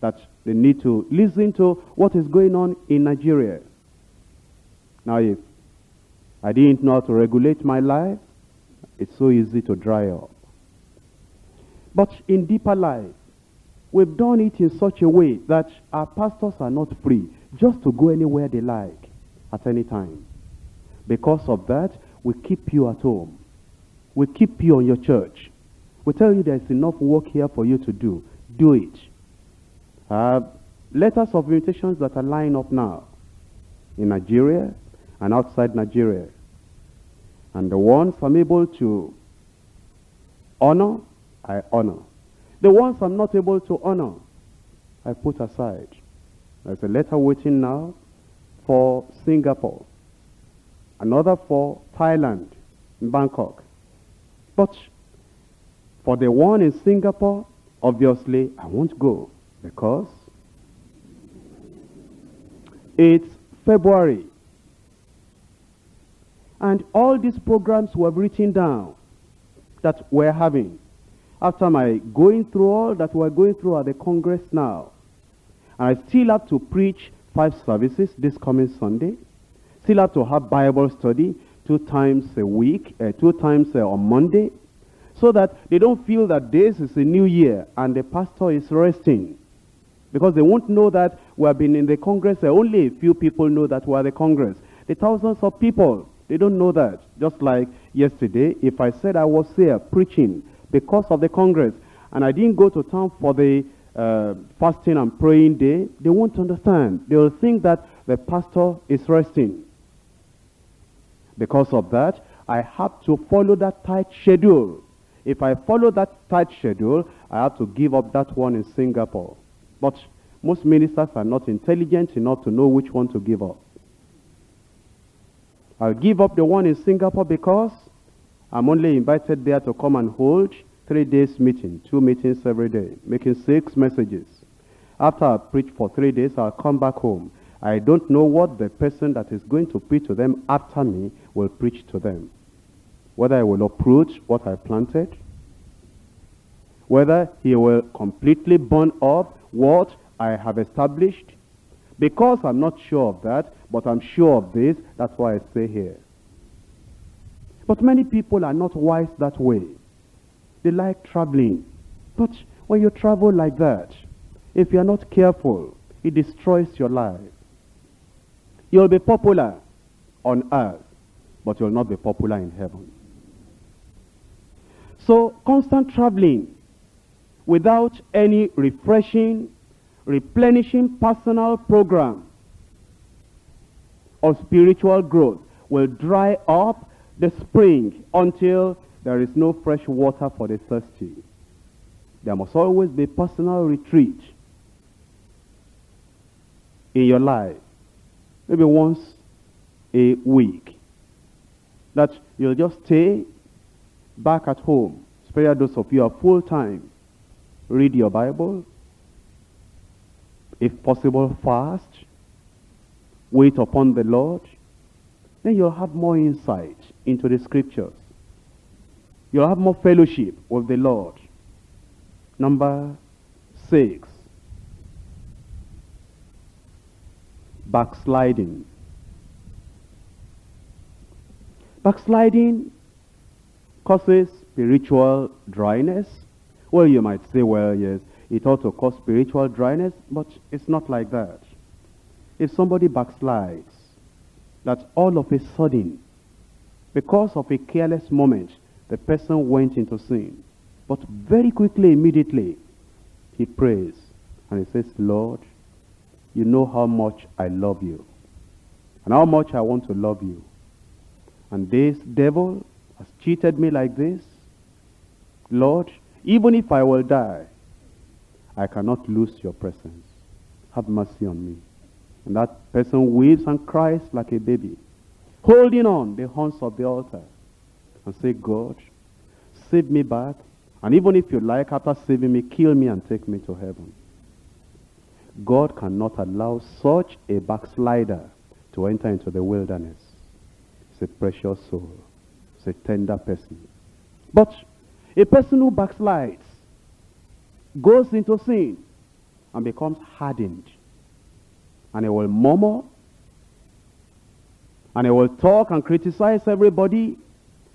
that they need to listen to what is going on in Nigeria. Now, if I didn't know how to regulate my life, it's so easy to dry up. But in Deeper Life, we've done it in such a way that our pastors are not free just to go anywhere they like at any time. Because of that, we keep you at home. We keep you on your church. We tell you there's enough work here for you to do. Do it. I have letters of invitations that are lining up now in Nigeria and outside Nigeria. And the ones I'm able to honor, I honor. The ones I'm not able to honor, I put aside. There's a letter waiting now for Singapore, another for Thailand, in Bangkok. But for the one in Singapore, obviously, I won't go because it's February. And all these programs were written down that we're having. After my going through all that we're going through at the Congress now, and I still have to preach five services this coming Sunday, still have to have Bible study two times a week, uh, two times uh, on Monday, so that they don't feel that this is a new year and the pastor is resting. Because they won't know that we have been in the Congress. Only a few people know that we are the Congress. The thousands of people, they don't know that. Just like yesterday, if I said I was here preaching because of the Congress and I didn't go to town for the uh, fasting and praying day, they won't understand. They will think that the pastor is resting. Because of that, I have to follow that tight schedule. If I follow that tight schedule, I have to give up that one in Singapore. But most ministers are not intelligent enough to know which one to give up. I'll give up the one in Singapore because I'm only invited there to come and hold three days meeting, two meetings every day, making six messages. After I preach for three days, I'll come back home. I don't know what the person that is going to preach to them after me will preach to them. Whether I will approach what I planted, whether he will completely burn up what I have established. Because I'm not sure of that, but I'm sure of this, that's why I stay here. But many people are not wise that way. They like traveling. But when you travel like that, if you are not careful, it destroys your life. You'll be popular on earth, but you'll not be popular in heaven. So constant traveling without any refreshing, replenishing personal program of spiritual growth will dry up the spring until there is no fresh water for the thirsty. There must always be personal retreat in your life, maybe once a week, that you'll just stay back at home, especially those of you who are full-time. Read your Bible, if possible fast, wait upon the Lord, then you'll have more insight into the scriptures. You'll have more fellowship with the Lord. Number six, backsliding. Backsliding causes spiritual dryness. Well, you might say, well, yes, it ought to cause spiritual dryness, but it's not like that. If somebody backslides, that all of a sudden, because of a careless moment, the person went into sin. But very quickly, immediately, he prays and he says, Lord, you know how much I love you and how much I want to love you. And this devil has cheated me like this. Lord, even if I will die, I cannot lose your presence. Have mercy on me. And that person weeps and cries like a baby, holding on the horns of the altar and say, God, save me back. And even if you like, after saving me, kill me and take me to heaven. God cannot allow such a backslider to enter into the wilderness. It's a precious soul. It's a tender person. But a person who backslides goes into sin and becomes hardened. And he will murmur, and he will talk and criticize everybody,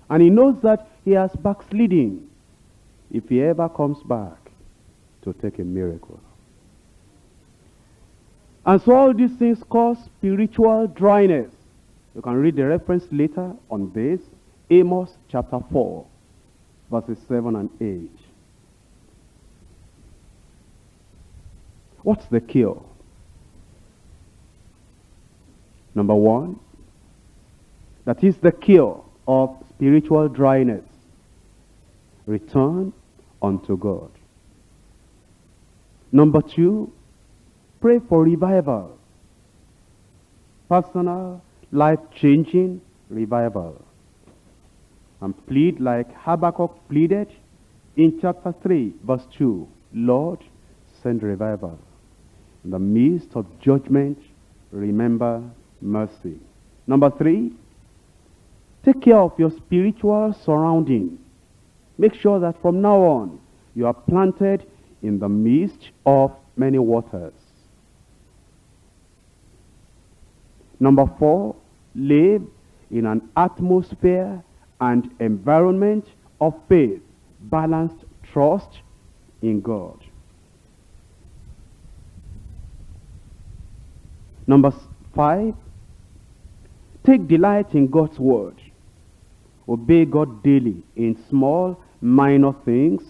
and he knows that he has backslidden. If he ever comes back, to take a miracle. And so all these things cause spiritual dryness. You can read the reference later on this, Amos chapter four, verses seven and eight. What's the cure? Number one, that is the cure of spiritual dryness. Return unto God. Number two, pray for revival. Personal, life-changing revival. And plead like Habakkuk pleaded in chapter three, verse two. Lord, send revival. In the midst of judgment, remember mercy. Number three, take care of your spiritual surrounding. Make sure that from now on, you are planted in the midst of many waters. Number four, live in an atmosphere and environment of faith, balanced trust in God. Number five, take delight in God's word. Obey God daily in small, minor things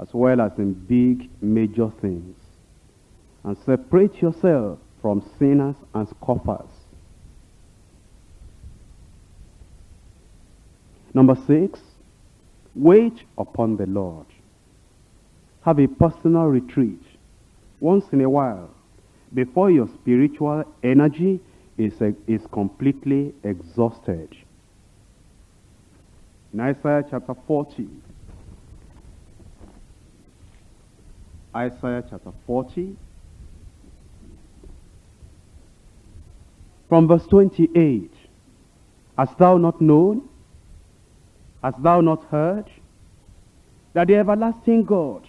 as well as in big, major things. And separate yourself from sinners and scoffers. Number six, wait upon the Lord. Have a personal retreat once in a while before your spiritual energy is, is completely exhausted. In Isaiah chapter forty, Isaiah chapter forty, from verse twenty-eight, hast thou not known? Hast thou not heard? That the everlasting God,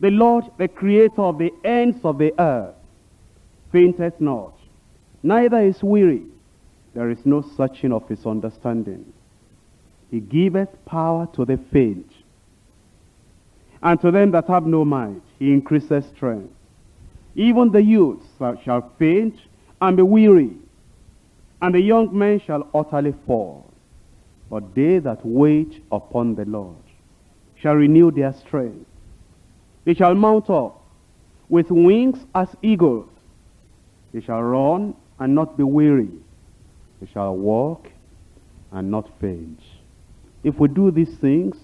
the Lord, the creator of the ends of the earth, fainteth not, neither is weary. There is no searching of his understanding. He giveth power to the faint, And to them that have no might, he increases strength. Even the youths shall faint and be weary, and the young men shall utterly fall. But they that wait upon the Lord shall renew their strength. They shall mount up with wings as eagles. They shall run and not be weary. They shall walk and not faint. If we do these things,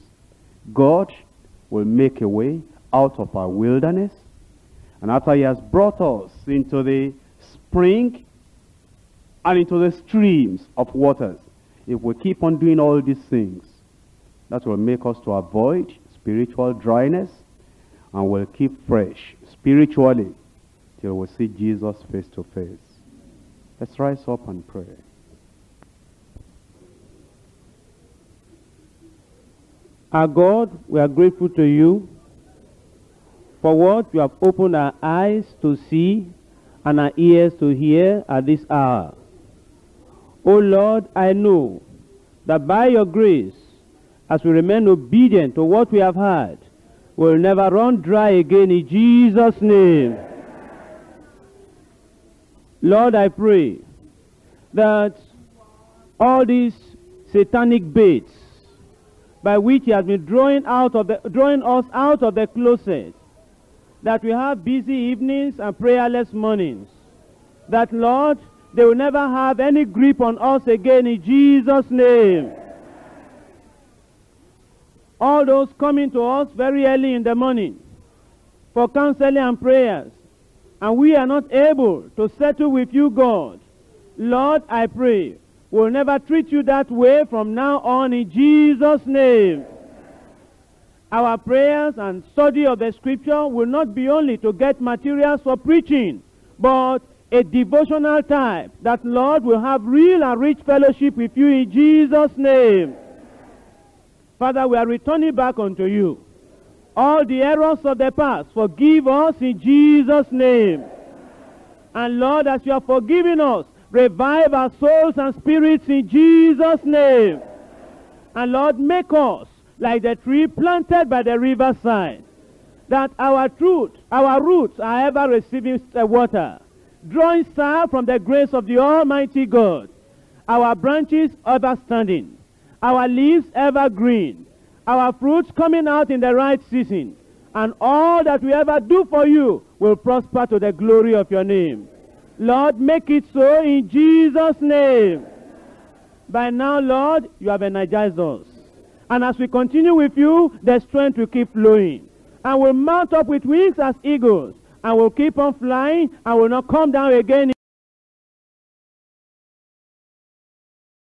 God will make a way out of our wilderness. And after he has brought us into the spring and into the streams of waters, if we keep on doing all these things, that will make us to avoid spiritual dryness and will keep fresh spiritually till we see Jesus face to face. Let's rise up and pray. Our God, we are grateful to you for what you have opened our eyes to see and our ears to hear at this hour. O Lord, I know that by your grace, as we remain obedient to what we have heard, we will never run dry again in Jesus' name. Lord, I pray that all these satanic baits by which he has been drawing, out of the, drawing us out of the closet, that we have busy evenings and prayerless mornings, that, Lord, they will never have any grip on us again in Jesus' name. All those coming to us very early in the morning for counseling and prayers, and we are not able to settle with you, God, Lord, I pray, we'll never treat you that way from now on in Jesus' name. Our prayers and study of the scripture will not be only to get materials for preaching, but a devotional time that, Lord, will have real and rich fellowship with you in Jesus' name. Father, we are returning back unto you. All the errors of the past, forgive us in Jesus' name. And Lord, as you are forgiving us, revive our souls and spirits in Jesus' name. And Lord, make us like the tree planted by the riverside, that our truth, our roots are ever receiving water, drawing south from the grace of the Almighty God, our branches ever standing, our leaves ever green, our fruits coming out in the right season, and all that we ever do for you will prosper to the glory of your name. Lord, make it so in Jesus' name. By now, Lord, you have energized us. And as we continue with you, the strength will keep flowing. And we'll mount up with wings as eagles. And we'll keep on flying and will not come down again.